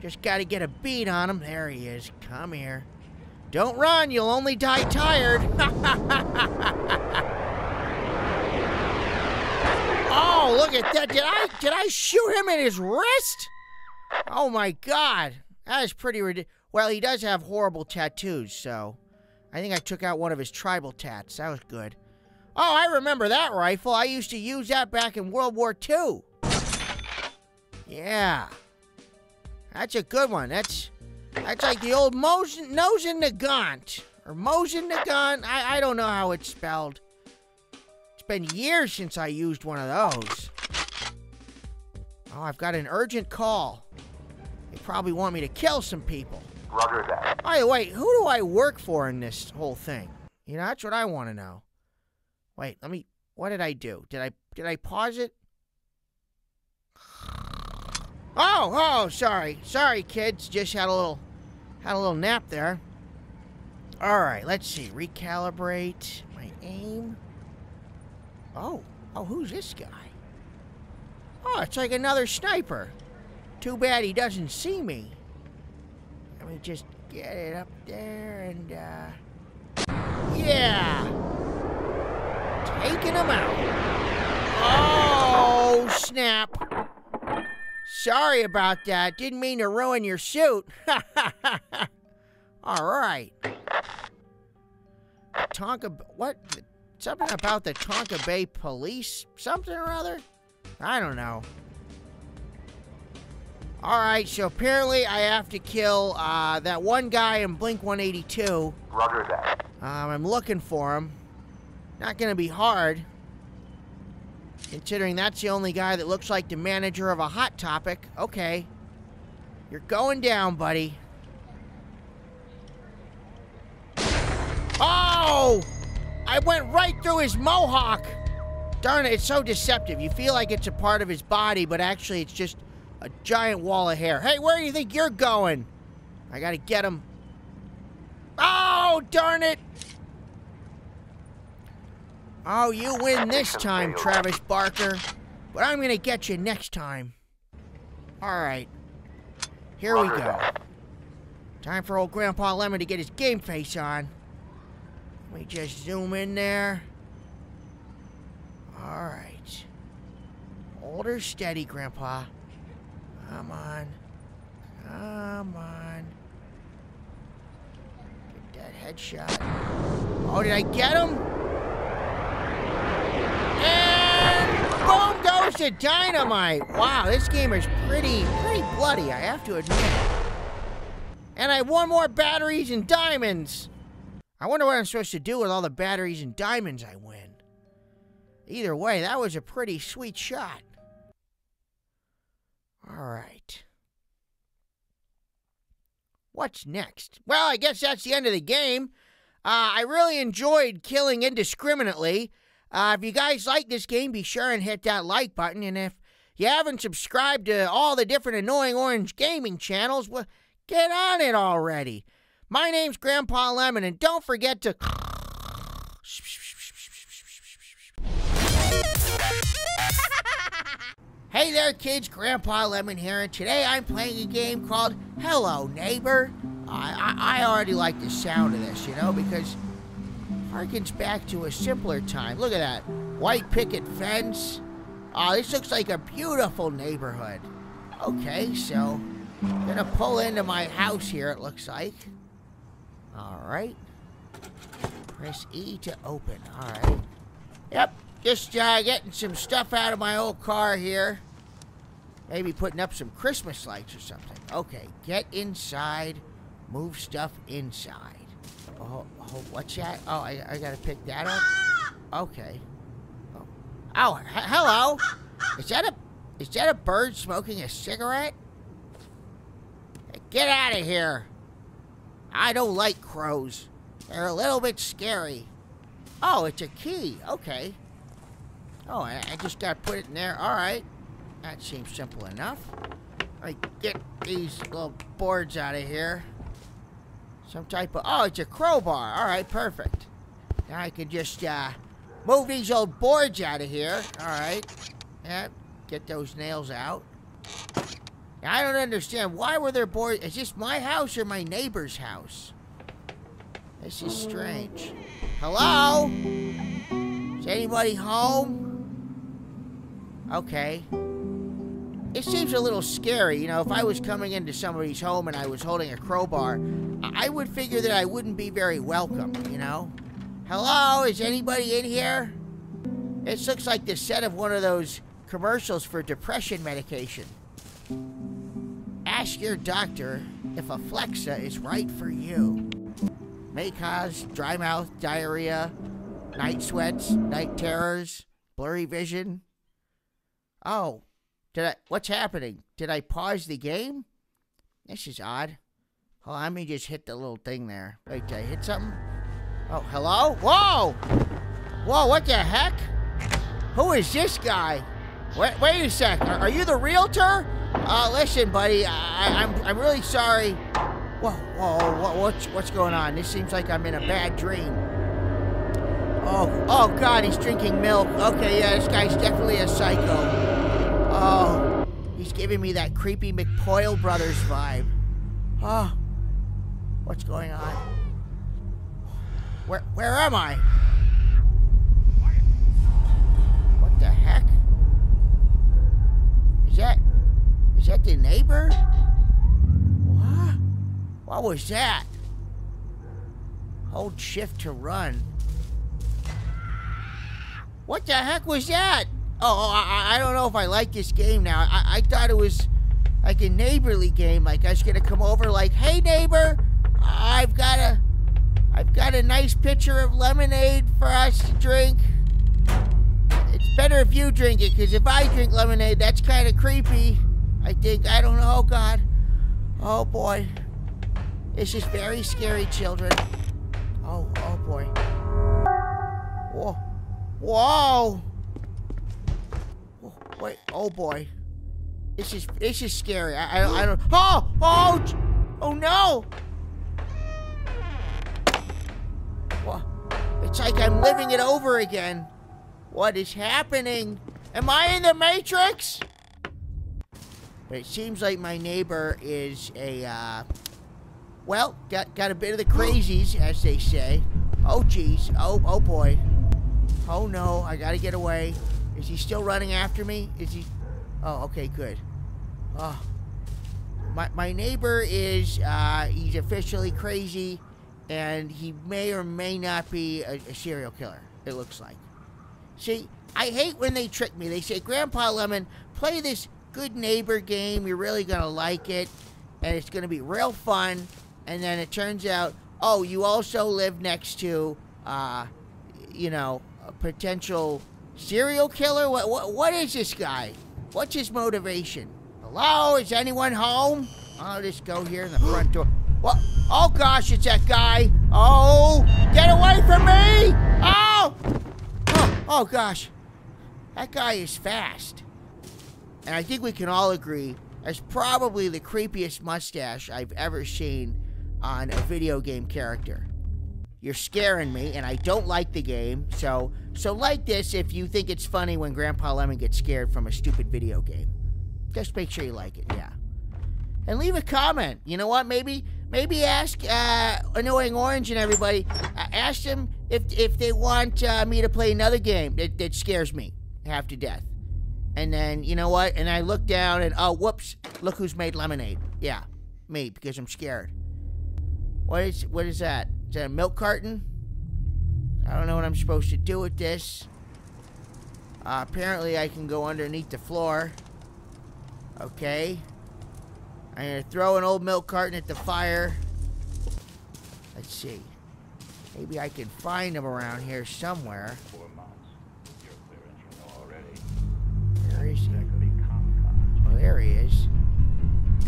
Just gotta get a beat on him. There he is. Come here. Don't run, you'll only die tired. Oh, look at that. Did I shoot him in his wrist? Oh my God. That is pretty ridiculous. Well, he does have horrible tattoos, so I think I took out one of his tribal tats. That was good. Oh, I remember that rifle. I used to use that back in World War II. Yeah. That's a good one. That's That's like the old Mosin-Nagant. Or Mosin-Nagant. I don't know how it's spelled. It's been years since I used one of those. Oh, I've got an urgent call. They probably want me to kill some people. Roger that. By the way, who do I work for in this whole thing? You know, that's what I want to know. Wait, let me... What did I do? Did I pause it? Oh, sorry. Sorry, kids. Just had a little nap there. All right, let's see. Recalibrate my aim. Oh, who's this guy? Oh, it's like another sniper. Too bad he doesn't see me. Let me just get it up there and, yeah! Taking him out. Oh, snap. Sorry about that. Didn't mean to ruin your suit. All right. What? Something about the Tonka Bay Police? Something or other? I don't know. Alright, so apparently I have to kill that one guy in Blink 182. Roger that. I'm looking for him. Not gonna be hard, considering that's the only guy that looks like the manager of a Hot Topic. Okay. You're going down, buddy. Oh! I went right through his mohawk! Darn it, it's so deceptive. You feel like it's a part of his body, but actually it's just a giant wall of hair. Hey, where do you think you're going? I gotta get him. Oh, darn it! Oh, you win this time, Travis Barker. But I'm gonna get you next time. Alright. Here we go. Time for old Grandpa Lemon to get his game face on. Let me just zoom in there. Alright. Hold her steady, Grandpa. Come on. Come on. Get that headshot. Oh, did I get him? And boom goes the dynamite. Wow, this game is pretty bloody, I have to admit. And I have one more batteries and diamonds. I wonder what I'm supposed to do with all the batteries and diamonds I win. Either way, that was a pretty sweet shot. All right. What's next? Well, I guess that's the end of the game. I really enjoyed killing indiscriminately. If you guys like this game, be sure and hit that like button. And if you haven't subscribed to all the different annoying orange gaming channels, well, get on it already. My name's Grandpa Lemon, and don't forget to... Hey there, kids. Grandpa Lemon here, and today I'm playing a game called Hello Neighbor. I already like the sound of this, you know, because it harkens back to a simpler time. Look at that. White picket fence. Oh, this looks like a beautiful neighborhood. Okay, so I'm gonna pull into my house here, it looks like. All right. Press E to open. All right. Yep. Just getting some stuff out of my old car here. Maybe putting up some Christmas lights or something. Okay, get inside. Move stuff inside. Oh, what's that? Oh, I gotta pick that up. Okay. Oh, hello. Is that a bird smoking a cigarette? Hey, get out of here. I don't like crows. They're a little bit scary. Oh, it's a key. Okay. Oh, I just gotta put it in there. All right. That seems simple enough. I get these little boards out of here. Some type of... Oh, it's a crowbar. All right, perfect. Now I can just move these old boards out of here. All right. Yeah, get those nails out. Now, I don't understand. Why were there boards? Is this my house or my neighbor's house? This is strange. Hello? Is anybody home? Okay. It seems a little scary, you know, if I was coming into somebody's home and I was holding a crowbar, I would figure that I wouldn't be very welcome, you know? Hello, is anybody in here? This looks like the set of one of those commercials for depression medication. Ask your doctor if a Flexa is right for you. May cause dry mouth, diarrhea, night sweats, night terrors, blurry vision. Oh, what's happening? Did I pause the game? This is odd. Hold on, let me just hit the little thing there. Wait, did I hit something? Oh, hello? Whoa! Whoa, what the heck? Who is this guy? Wait a sec, are you the realtor? Listen, buddy, I'm really sorry. Whoa, what's going on? This seems like I'm in a bad dream. Oh God, he's drinking milk. Okay, yeah, this guy's definitely a psycho. Oh, he's giving me that creepy McPoyle Brothers vibe. Oh, what's going on? Where am I? What the heck? Is that the neighbor? What? What was that? Hold shift to run. What the heck was that? Oh, I don't know if I like this game now. I thought it was like a neighborly game. Like I was gonna come over like, hey neighbor, I've got a nice pitcher of lemonade for us to drink. It's better if you drink it, because if I drink lemonade, that's kind of creepy. I think, I don't know, oh God. Oh boy. This is very scary, children. Oh boy. Whoa. Whoa. Wait, oh boy. This is scary. I don't, oh no. Whoa. It's like I'm living it over again. What is happening? Am I in the Matrix? But it seems like my neighbor is a, well, got a bit of the crazies, as they say. Oh, geez. Oh boy. Oh, no. I gotta get away. Is he still running after me? Is he? Oh, okay, good. Oh. My neighbor is, he's officially crazy, and he may or may not be a serial killer, it looks like. See, I hate when they trick me. They say, Grandpa Lemon, play this good neighbor game, you're really gonna like it, and it's gonna be real fun, and then it turns out, oh, you also live next to, you know, a potential serial killer? What is this guy? What's his motivation? Hello, is anyone home? I'll just go here in the front door. What? Oh gosh, it's that guy. Oh, get away from me! Oh gosh, that guy is fast. And I think we can all agree, that's probably the creepiest mustache I've ever seen on a video game character. You're scaring me, and I don't like the game, so like this if you think it's funny when Grandpa Lemon gets scared from a stupid video game. Just make sure you like it, yeah. And leave a comment. You know what, maybe ask Annoying Orange and everybody, ask them if they want me to play another game that scares me half to death. And then, you know what? And I look down and, oh, whoops. Look who's made lemonade. Yeah, me, because I'm scared. What is that? Is that a milk carton? I don't know what I'm supposed to do with this. Apparently, I can go underneath the floor. Okay. I'm going to throw an old milk carton at the fire. Let's see. Maybe I can find them around here somewhere. Oh, there he is.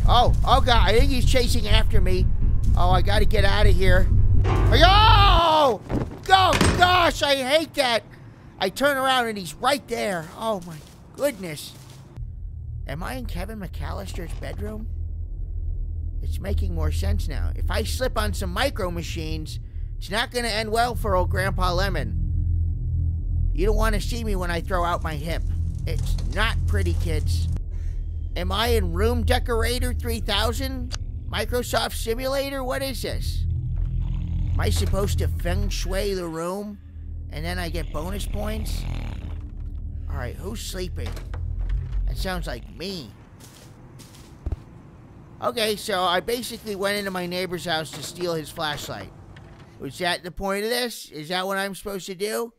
Oh God, I think he's chasing after me. Oh, I gotta get out of here. Oh, gosh, I hate that. I turn around and he's right there. Oh my goodness. Am I in Kevin McAllister's bedroom? It's making more sense now. If I slip on some micro machines, it's not gonna end well for old Grandpa Lemon. You don't wanna see me when I throw out my hip. It's not pretty, kids. Am I in Room Decorator 3000? Microsoft Simulator? What is this? Am I supposed to feng shui the room? And then I get bonus points? Alright, who's sleeping? That sounds like me. Okay, so I basically went into my neighbor's house to steal his flashlight. Was that the point of this? Is that what I'm supposed to do?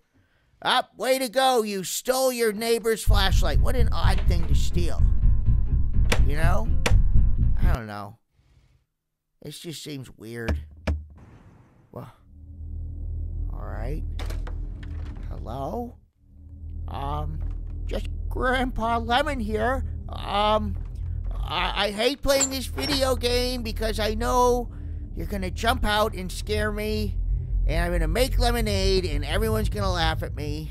Up, way to go, you stole your neighbor's flashlight. What an odd thing to steal. You know? I don't know. This just seems weird. Well, alright. Hello? Just Grandpa Lemon here. I hate playing this video game because I know you're gonna jump out and scare me, and I'm gonna make lemonade, and everyone's gonna laugh at me.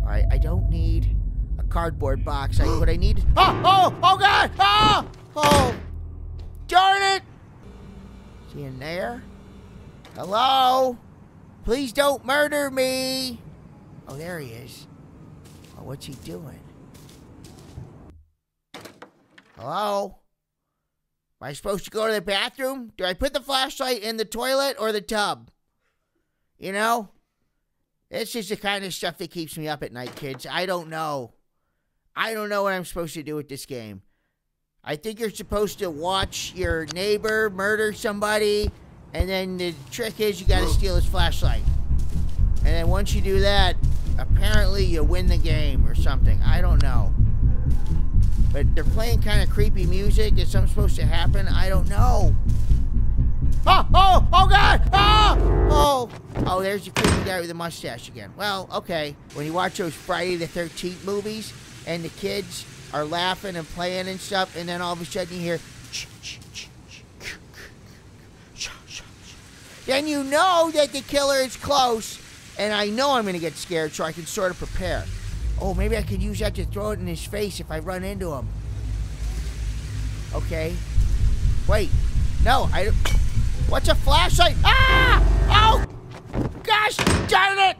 Alright, I don't need a cardboard box. What I need is— Oh God! Oh! Darn it! Is he in there? Hello? Please don't murder me! Oh, there he is. Oh, what's he doing? Hello? Am I supposed to go to the bathroom? Do I put the flashlight in the toilet or the tub? You know? This is the kind of stuff that keeps me up at night, kids. I don't know. I don't know what I'm supposed to do with this game. I think you're supposed to watch your neighbor murder somebody, and then the trick is you gotta steal his flashlight. And then once you do that, apparently you win the game or something. I don't know. But they're playing kind of creepy music. Is something supposed to happen? I don't know. Oh God! Oh, there's the creepy guy with the mustache again. Well, okay. When you watch those Friday the 13th movies and the kids are laughing and playing and stuff, and then all of a sudden you hear, then you know that the killer is close, and I know I'm gonna get scared, so I can sort of prepare. Oh, maybe I could use that to throw it in his face if I run into him. Okay. Wait. No, I don't. What's a flashlight? Ah! Oh! Gosh darn it!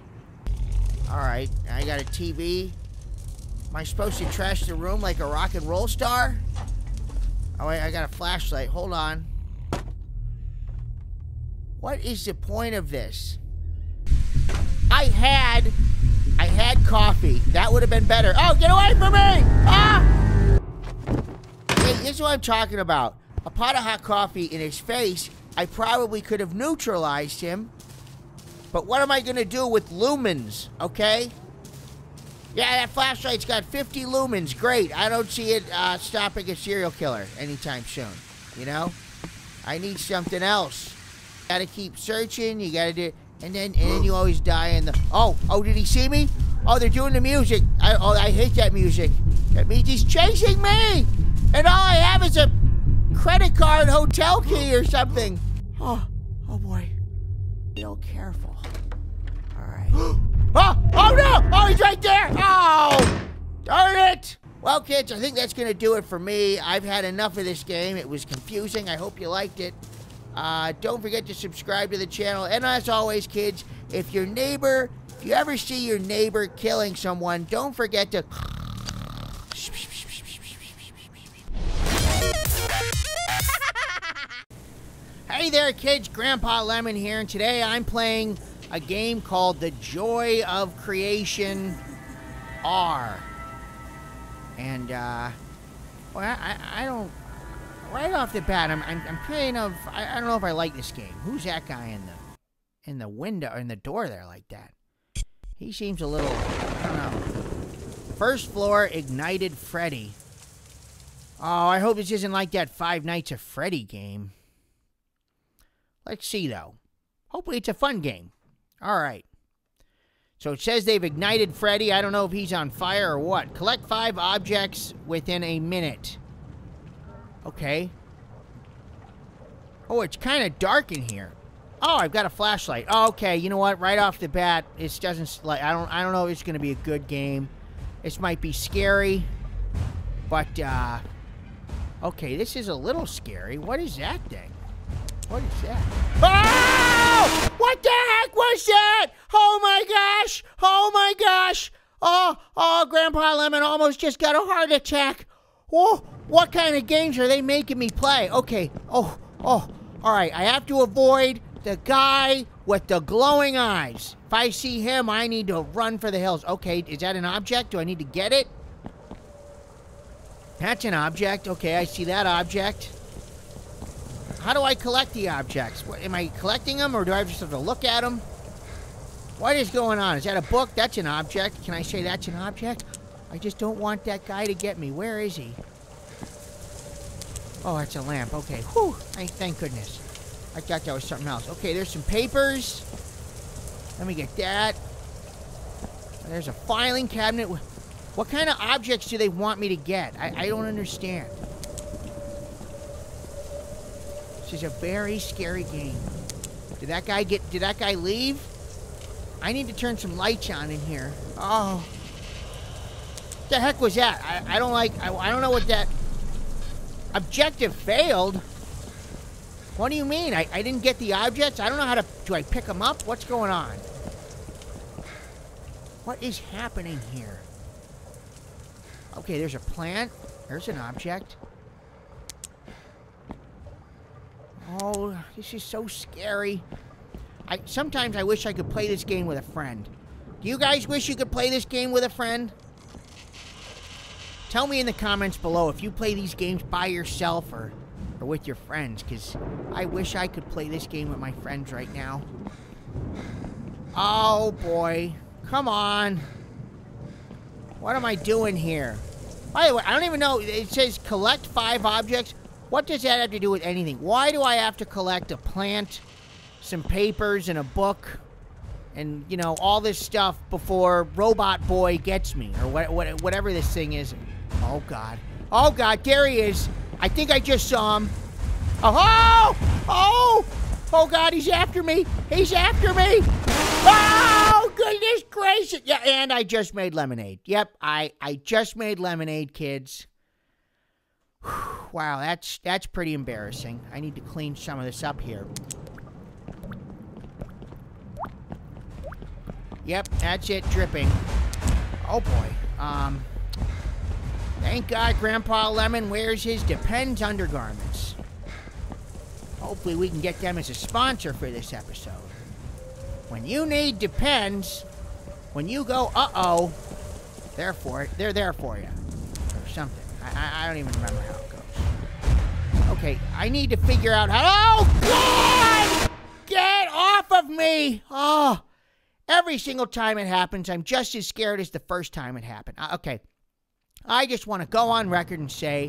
Alright, I got a TV. Am I supposed to trash the room like a rock and roll star? Oh, wait, I got a flashlight. Hold on. What is the point of this? I had coffee. That would have been better. Oh, get away from me! Ah! Hey, this is what I'm talking about. A pot of hot coffee in his face, I probably could have neutralized him. But what am I gonna do with lumens, okay? Yeah, that flashlight's got 50 lumens. Great. I don't see it stopping a serial killer anytime soon, you know? I need something else. Gotta keep searching, you gotta do... And then you always die in the... Oh, did he see me? Oh, they're doing the music. I hate that music. That means he's chasing me! And all I have is a credit card hotel key or something. Oh boy. Real careful. All right. Oh no! Oh, he's right there! Oh! Darn it! Well, kids, I think that's gonna do it for me. I've had enough of this game. It was confusing. I hope you liked it. Don't forget to subscribe to the channel. And as always, kids, if you ever see your neighbor killing someone, don't forget to... Hey there, kids. Grandpa Lemon here, and today I'm playing a game called The Joy of Creation R. And, well, I don't... Right off the bat, I'm kind of, I don't know if I like this game. Who's that guy in the window, in the door there like that? He seems a little, I don't know. First floor, Ignited Freddy. Oh, I hope this isn't like that Five Nights at Freddy game. Let's see though. Hopefully it's a fun game. All right. So it says they've ignited Freddy. I don't know if he's on fire or what. Collect 5 objects within a minute. Okay. Oh, it's kind of dark in here. Oh, I've got a flashlight. Oh, okay, you know what? Right off the bat, it doesn't like I don't know if it's going to be a good game. This might be scary. But okay, this is a little scary. What is that thing? What is that? Oh! What the heck was that? Oh my gosh! Oh my gosh! Oh, Grandpa Lemon almost just got a heart attack. Oh! What kind of games are they making me play? Okay, all right. I have to avoid the guy with the glowing eyes. If I see him, I need to run for the hills. Okay, is that an object? Do I need to get it? That's an object. Okay, I see that object. How do I collect the objects? What, am I collecting them, or do I just have to look at them? What is going on? Is that a book? That's an object. Can I say that's an object? I just don't want that guy to get me. Where is he? Oh, it's a lamp. Okay. Whew. Thank goodness. I thought that was something else. Okay, there's some papers. Let me get that. There's a filing cabinet. What kind of objects do they want me to get? I don't understand. This is a very scary game. Did that guy leave? I need to turn some lights on in here. Oh. What the heck was that? I don't like... I don't know what that... Objective failed? What do you mean? I didn't get the objects? I don't know how to... Do I pick them up? What's going on? What is happening here? Okay, there's a plant. There's an object. Oh, this is so scary. Sometimes I wish I could play this game with a friend. Do you guys wish you could play this game with a friend? Tell me in the comments below if you play these games by yourself or with your friends, because I wish I could play this game with my friends right now. Oh, boy. Come on. What am I doing here? By the way, I don't even know. It says collect 5 objects. What does that have to do with anything? Why do I have to collect a plant, some papers, and a book, and, you know, all this stuff before Robot Boy gets me, or whatever this thing is? Oh, God. Oh, God, there he is. I think I just saw him. Oh! Oh! Oh, God, he's after me. He's after me. Oh, goodness gracious. Yeah, and I just made lemonade. Yep, I just made lemonade, kids. Wow, that's pretty embarrassing. I need to clean some of this up here. Yep, that's it, dripping. Oh, boy. Thank God Grandpa Lemon wears his Depends undergarments. Hopefully we can get them as a sponsor for this episode. When you need Depends, when you go, uh-oh, they're there for you. Or something. I don't even remember how it goes. Okay, I need to figure out how... Oh, God! Get off of me! Oh, every single time it happens, I'm just as scared as the first time it happened. Okay, I just want to go on record and say,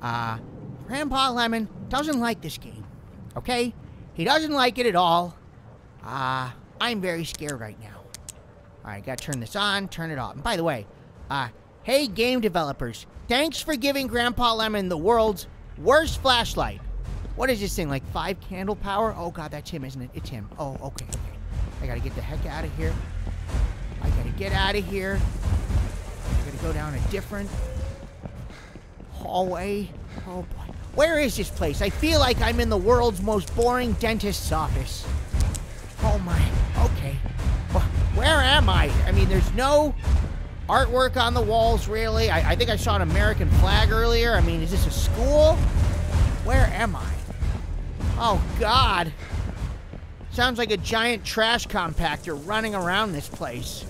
Grandpa Lemon doesn't like this game, okay? He doesn't like it at all. I'm very scared right now. All right, gotta turn this on, turn it off. And by the way, hey, game developers, thanks for giving Grandpa Lemon the world's worst flashlight. What is this thing, like 5 candle power? Oh, God, that's him, isn't it? It's him. Oh, okay, okay. I gotta get the heck out of here. I gotta get out of here. I gotta go down a different hallway. Oh, boy. Where is this place? I feel like I'm in the world's most boring dentist's office. Oh, my. Okay. Well, where am I? I mean, there's no artwork on the walls, really. I think I saw an American flag earlier. I mean, is this a school? Where am I? Oh, God. Sounds like a giant trash compactor running around this place.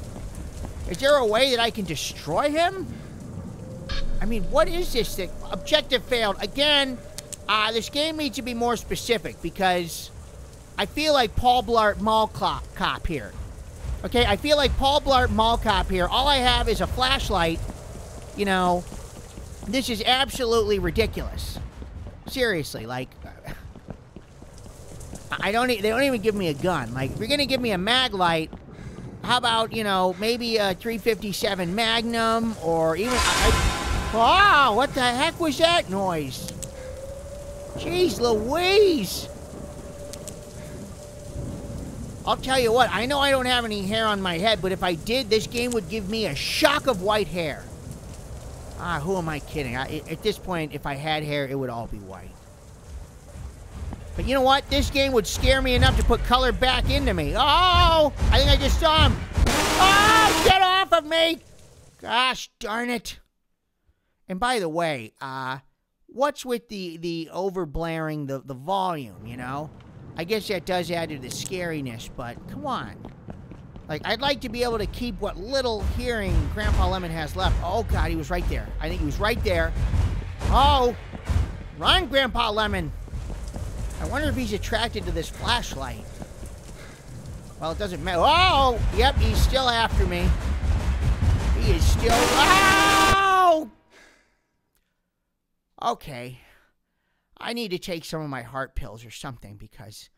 Is there a way that I can destroy him? I mean, what is this thing? Objective failed. Again, this game needs to be more specific because I feel like Paul Blart Mall Cop here. Okay, I feel like Paul Blart Mall Cop here. All I have is a flashlight. You know, this is absolutely ridiculous. Seriously, like, they don't even give me a gun. Like, if you're gonna give me a mag light, how about, you know, maybe a 357 Magnum or even... Oh, what the heck was that noise? Jeez Louise! I'll tell you what, I know I don't have any hair on my head, but if I did, this game would give me a shock of white hair. Ah, who am I kidding? At this point, if I had hair, it would all be white. But you know what? This game would scare me enough to put color back into me. Oh! I think I just saw him. Oh! Get off of me! Gosh darn it. And by the way, what's with the over-blaring, the volume, you know? I guess that does add to the scariness, but come on. Like, I'd like to be able to keep what little hearing Grandpa Lemon has left. Oh, God, he was right there. I think he was right there. Oh! Run, Grandpa Lemon! I wonder if he's attracted to this flashlight. Well, it doesn't matter. Oh! Yep, he's still after me. He is still... Oh! Okay. I need to take some of my heart pills or something because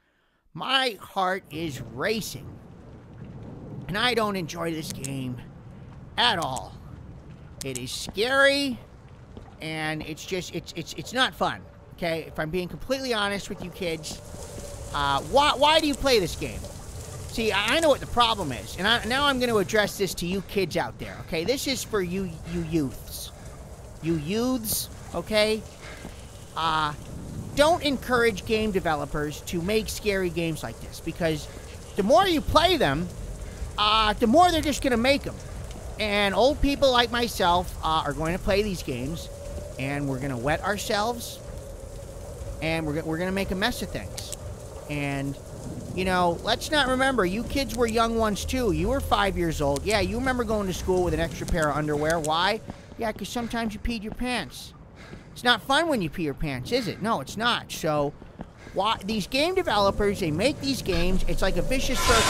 my heart is racing. And I don't enjoy this game at all. It is scary and it's just, it's not fun. Okay, if I'm being completely honest with you kids, why do you play this game? See, I know what the problem is, and now I'm going to address this to you kids out there, okay? This is for you, you youths, okay? Don't encourage game developers to make scary games like this, because the more you play them, the more they're just going to make them. And old people like myself are going to play these games, and we're going to wet ourselves, and we're going to make a mess of things. And, you know, let's not remember, you kids were young ones too. You were 5 years old. Yeah, you remember going to school with an extra pair of underwear. Why? Yeah, because sometimes you peed your pants. It's not fun when you pee your pants, is it? No, it's not. So, why, these game developers, they make these games. It's like a vicious circle.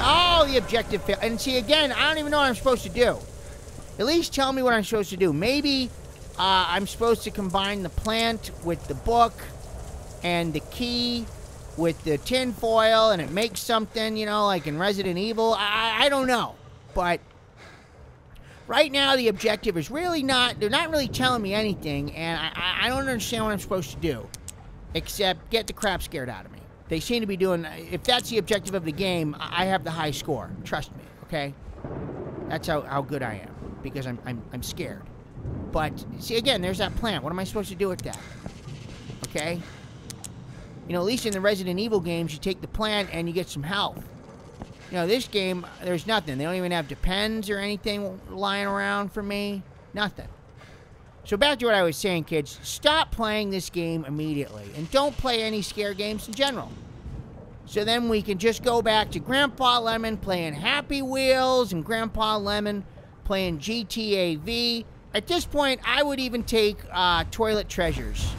Oh, the objective fail. And see, again, I don't even know what I'm supposed to do. At least tell me what I'm supposed to do. Maybe I'm supposed to combine the plant with the book and the key with the tin foil, and it makes something, you know, like in Resident Evil. I don't know, but right now the objective is really not, they're not really telling me anything, and I don't understand what I'm supposed to do, except get the crap scared out of me. They seem to be doing, if that's the objective of the game, I have the high score, trust me, okay? That's how good I am, because I'm scared. But, see, again, there's that plant. What am I supposed to do with that? Okay? You know, at least in the Resident Evil games, you take the plant and you get some health. You know, this game, there's nothing. They don't even have Depends or anything lying around for me. Nothing. So back to what I was saying, kids. Stop playing this game immediately. And don't play any scare games in general. So then we can just go back to Grandpa Lemon playing Happy Wheels and Grandpa Lemon playing GTA V. At this point, I would even take Toilet Treasures.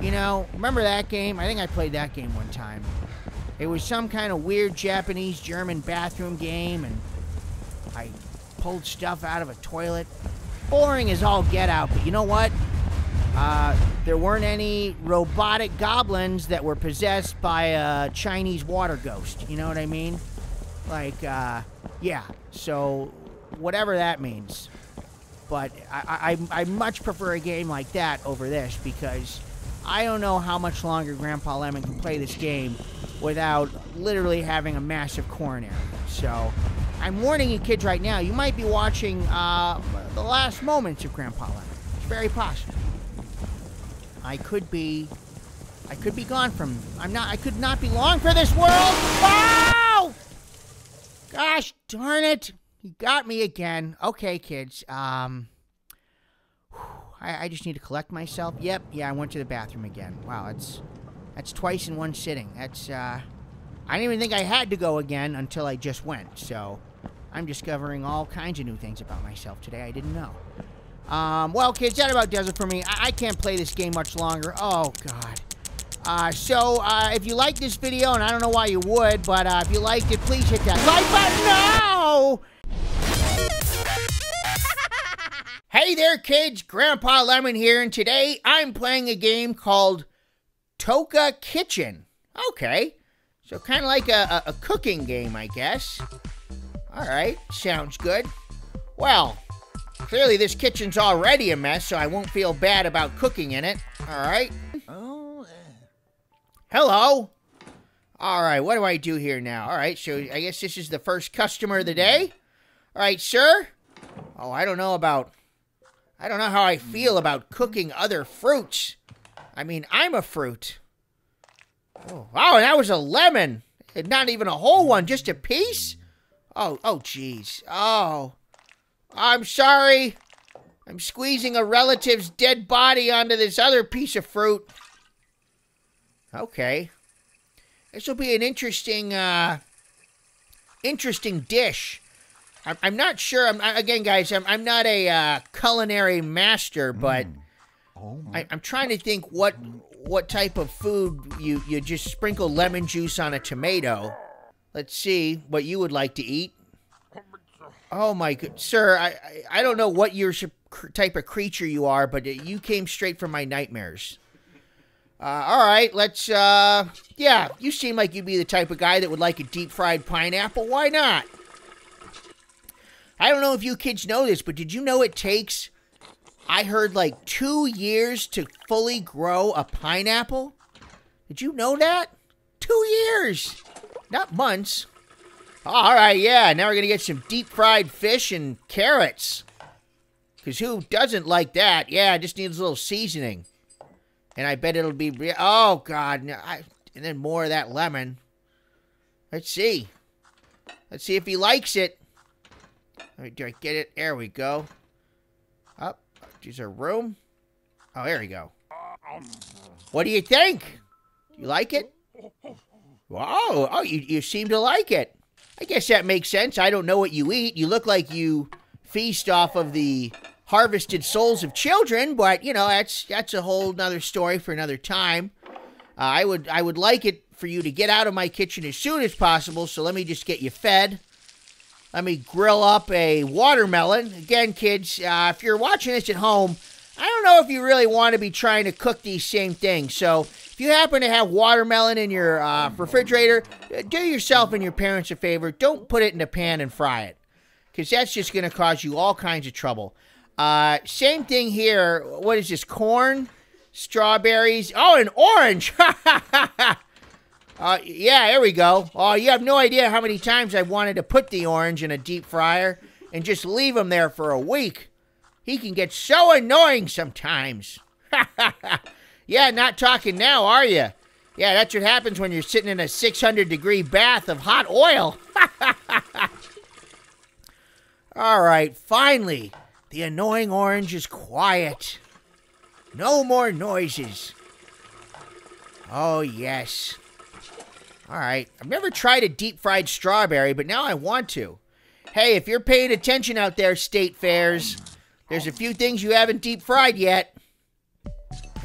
You know, remember that game? I think I played that game one time. It was some kind of weird Japanese-German bathroom game, and I pulled stuff out of a toilet. Boring as all get out, but you know what? There weren't any robotic goblins that were possessed by a Chinese water ghost. You know what I mean? Like, yeah. So, whatever that means. But I much prefer a game like that over this, because I don't know how much longer Grandpa Lemon can play this game without literally having a massive coronary. So, I'm warning you kids right now, you might be watching the last moments of Grandpa Lemon. It's very possible. I could be gone from, I could not be long for this world. Oh! Gosh darn it. You got me again. Okay, kids. I just need to collect myself. Yep, yeah, I went to the bathroom again. Wow, that's twice in one sitting. That's, I didn't even think I had to go again until I just went, so I'm discovering all kinds of new things about myself today I didn't know. Well, kids, that about does it for me. I can't play this game much longer. Oh, God. So, if you liked this video, and I don't know why you would, but, if you liked it, please hit that like button now! Hey there, kids! Grandpa Lemon here, and today I'm playing a game called Toka Kitchen. Okay, so kind of like a cooking game, I guess. All right, sounds good. Well, clearly this kitchen's already a mess, so I won't feel bad about cooking in it. All right. Oh. Hello. All right, what do I do here now? All right, so I guess this is the first customer of the day. All right, sir. Oh, I don't know how I feel about cooking other fruits. I mean, I'm a fruit. Oh, wow, and that was a lemon. And not even a whole one, just a piece? Oh, jeez. Oh, I'm sorry. I'm squeezing a relative's dead body onto this other piece of fruit. Okay. This will be an interesting, interesting dish. I'm not sure. Again, guys, I'm not a culinary master, but I'm trying to think what type of food you just sprinkle lemon juice on a tomato. Let's see what you would like to eat. Oh, my good sir, I don't know what your type of creature you are, but you came straight from my nightmares. All right, let's, yeah, you seem like you'd be the type of guy that would like a deep-fried pineapple. Why not? I don't know if you kids know this, but did you know it takes, I heard, like 2 years to fully grow a pineapple? Did you know that? 2 years! Not months. All right, yeah, now we're gonna get some deep-fried fish and carrots. Because who doesn't like that? Yeah, it just needs a little seasoning. And I bet it'll be... oh, God. No, and then more of that lemon. Let's see. Let's see if he likes it. Do I get it? There we go. Up. Oh, is there room? Oh, there we go. What do you think? Do you like it? Wow. Oh, you seem to like it. I guess that makes sense. I don't know what you eat. You look like you feast off of the... harvested souls of children, but you know, that's a whole nother story for another time. I would like it for you to get out of my kitchen as soon as possible, so let me just get you fed. Let me grill up a watermelon. Again, kids, if you're watching this at home, I don't know if you really want to be trying to cook these same things, so if you happen to have watermelon in your refrigerator, do yourself and your parents a favor. Don't put it in a pan and fry it, because that's just going to cause you all kinds of trouble. Same thing here. What is this? Corn, strawberries. Oh, an orange. Yeah, there we go. Oh, you have no idea how many times I wanted to put the orange in a deep fryer and just leave him there for a week. He can get so annoying sometimes. Yeah, not talking now, are you? Yeah, that's what happens when you're sitting in a 600-degree bath of hot oil. All right, finally. The annoying orange is quiet. No more noises. Oh, yes. All right. I've never tried a deep-fried strawberry, but now I want to. Hey, if you're paying attention out there, state fairs, there's a few things you haven't deep-fried yet.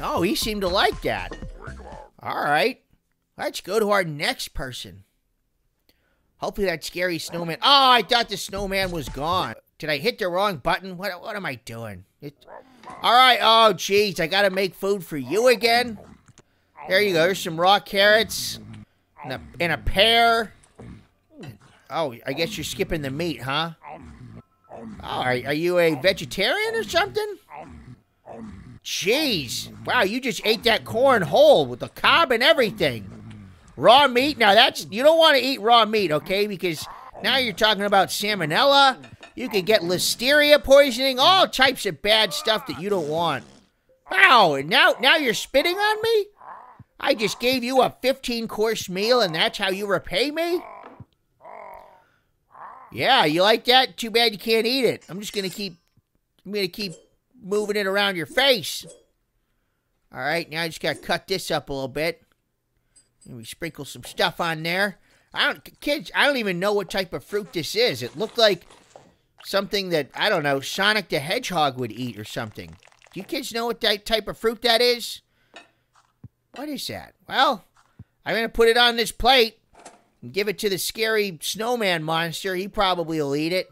Oh, he seemed to like that. All right. Let's go to our next person. Hopefully that scary snowman... oh, I thought the snowman was gone. Did I hit the wrong button? What am I doing? Alright, oh jeez, I gotta make food for you again? There you go, there's some raw carrots. And a pear. Oh, I guess you're skipping the meat, huh? Alright, are you a vegetarian or something? Jeez, wow, you just ate that corn whole with the cob and everything. Raw meat? Now that's, you don't want to eat raw meat, okay? Because now you're talking about salmonella. You could get listeria poisoning, all types of bad stuff that you don't want. Wow, and now you're spitting on me? I just gave you a 15-course meal and that's how you repay me? Yeah, you like that? Too bad you can't eat it. I'm just gonna keep, moving it around your face. All right, now I just gotta cut this up a little bit. And we sprinkle some stuff on there. Kids, I don't even know what type of fruit this is. It looked like something that, I don't know, Sonic the Hedgehog would eat or something. Do you kids know what that type of fruit that is? What is that? Well, I'm going to put it on this plate and give it to the scary snowman monster. He probably will eat it.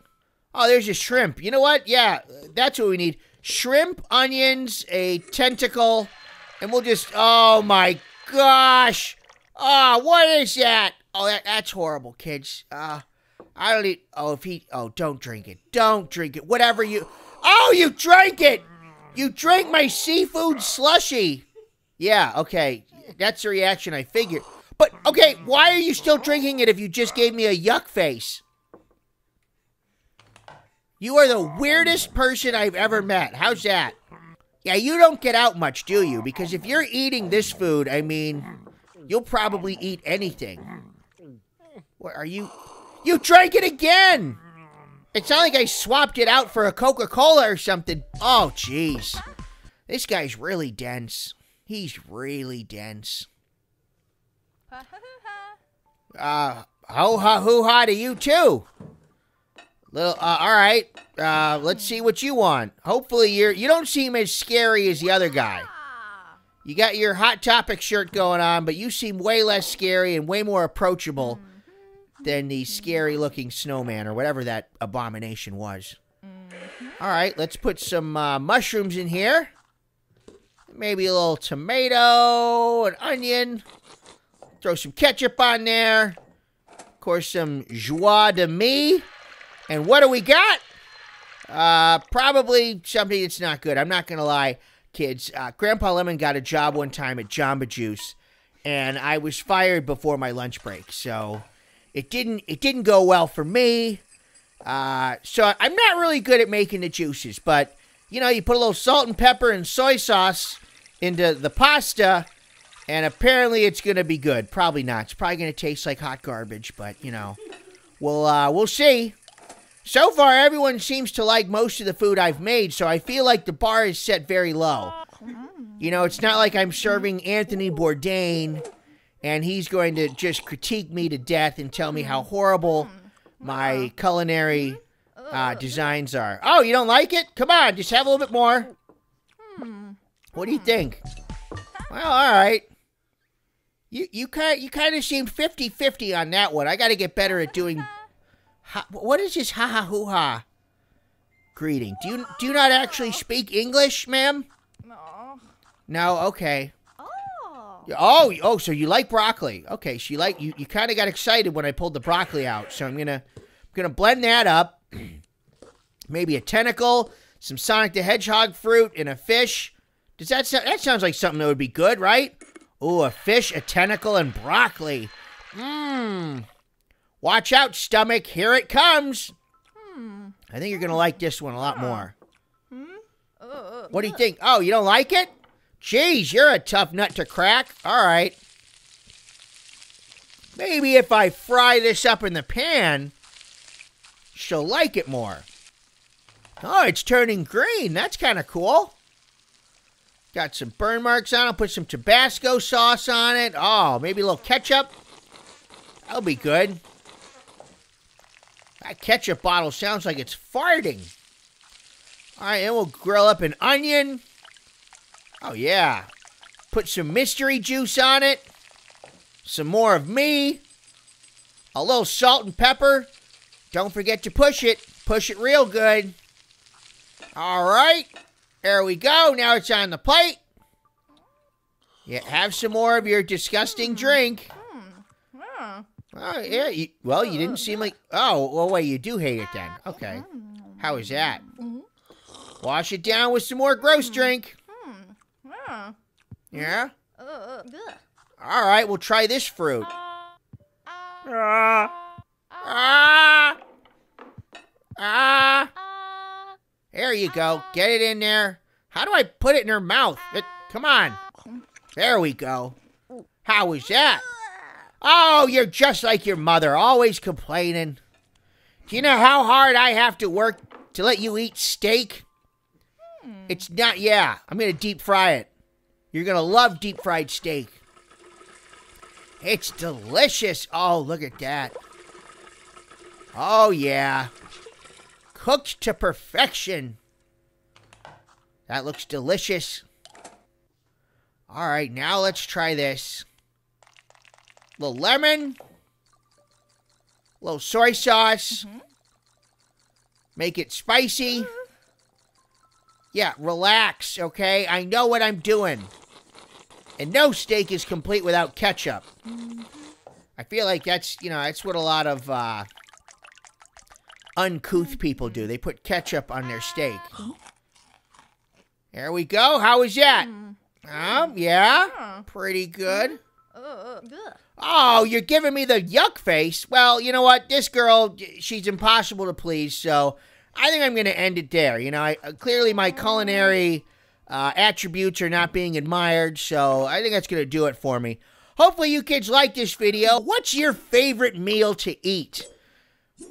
Oh, there's a shrimp. You know what? Yeah, that's what we need. Shrimp, onions, a tentacle, and we'll just... oh, my gosh. Oh, what is that? Oh, that's horrible, kids. I don't eat... oh, if he... oh, don't drink it. Don't drink it. Whatever you... oh, you drank it! You drank my seafood slushy! Yeah, okay. That's the reaction I figured. But, okay, why are you still drinking it if you just gave me a yuck face? You are the weirdest person I've ever met. How's that? Yeah, you don't get out much, do you? Because if you're eating this food, I mean... you'll probably eat anything. What, are you... you drank it again! It's not like I swapped it out for a Coca-Cola or something. Oh, jeez. This guy's really dense. He's really dense. Ho-ha-hoo-ha to you, too. Little, all right. Let's see what you want. Hopefully, you don't seem as scary as the other guy. You got your Hot Topic shirt going on, but you seem way less scary and way more approachable than the scary-looking snowman or whatever that abomination was. All right, let's put some mushrooms in here. maybe a little tomato, an onion, throw some ketchup on there, of course some joie de mi, and what do we got? Probably something that's not good. I'm not gonna lie, kids. Grandpa Lemon got a job one time at Jamba Juice, and I was fired before my lunch break, so it didn't go well for me. So I'm not really good at making the juices, but you know, you put a little salt and pepper and soy sauce into the pasta, and apparently it's gonna be good. Probably not. It's probably gonna taste like hot garbage, but you know, we'll see. So far, everyone seems to like most of the food I've made, so I feel like the bar is set very low. You know, it's not like I'm serving Anthony Bourdain, and he's going to just critique me to death and tell me how horrible my culinary designs are. Oh, you don't like it? Come on, just have a little bit more. What do you think? Well, all right. You kind of seemed 50-50 on that one. I got to get better at doing... What is this ha-ha-hoo-ha greeting? Do you not actually speak English, ma'am? No. No, okay. Oh, so you like broccoli. Okay, so you kind of got excited when I pulled the broccoli out. So I'm gonna blend that up. Maybe a tentacle, some Sonic the Hedgehog fruit, and a fish. Does that sound, that sounds like something that would be good, right? Ooh, a fish, a tentacle, and broccoli. Mmm. Watch out, stomach. Here it comes. I think you're going to like this one a lot more. What do you think? Oh, you don't like it? Jeez, you're a tough nut to crack. All right. Maybe if I fry this up in the pan, she'll like it more. Oh, it's turning green. That's kind of cool. Got some burn marks on it. I'll put some Tabasco sauce on it. Oh, maybe a little ketchup. That'll be good. That ketchup bottle sounds like it's farting. All right, and we'll grill up an onion. Oh, yeah. Put some mystery juice on it. Some more of me. A little salt and pepper. Don't forget to push it. Push it real good. All right. There we go. Now it's on the plate. Yeah, have some more of your disgusting drink. Oh, yeah. Well, you didn't seem like... Oh, well, wait, you do hate it then. Okay. How is that? Wash it down with some more gross drink. Yeah? All right, we'll try this fruit. There you go. Get it in there. How do I put it in her mouth? Come on. There we go. How is that? Oh, you're just like your mother, always complaining. Do you know how hard I have to work to let you eat steak? It's not, yeah, I'm gonna deep fry it. You're gonna love deep fried steak. It's delicious. Oh, look at that. Oh, yeah. Cooked to perfection. That looks delicious. All right, now let's try this. A little lemon, a little soy sauce, make it spicy. Yeah, relax, okay? I know what I'm doing. And no steak is complete without ketchup. I feel like that's, you know, that's what a lot of uncouth people do. They put ketchup on their steak. There we go. How is that? Yeah, pretty good. Oh, you're giving me the yuck face. Well, you know what? This girl, she's impossible to please, so I think I'm going to end it there. You know, clearly my culinary attributes are not being admired, so I think that's going to do it for me. Hopefully you kids like this video. What's your favorite meal to eat?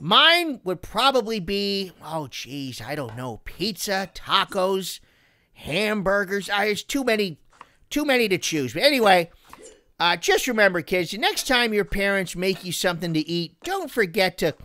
Mine would probably be, oh, geez, I don't know, pizza, tacos, hamburgers. There's too many to choose. But anyway... just remember, kids, the next time your parents make you something to eat, don't forget to...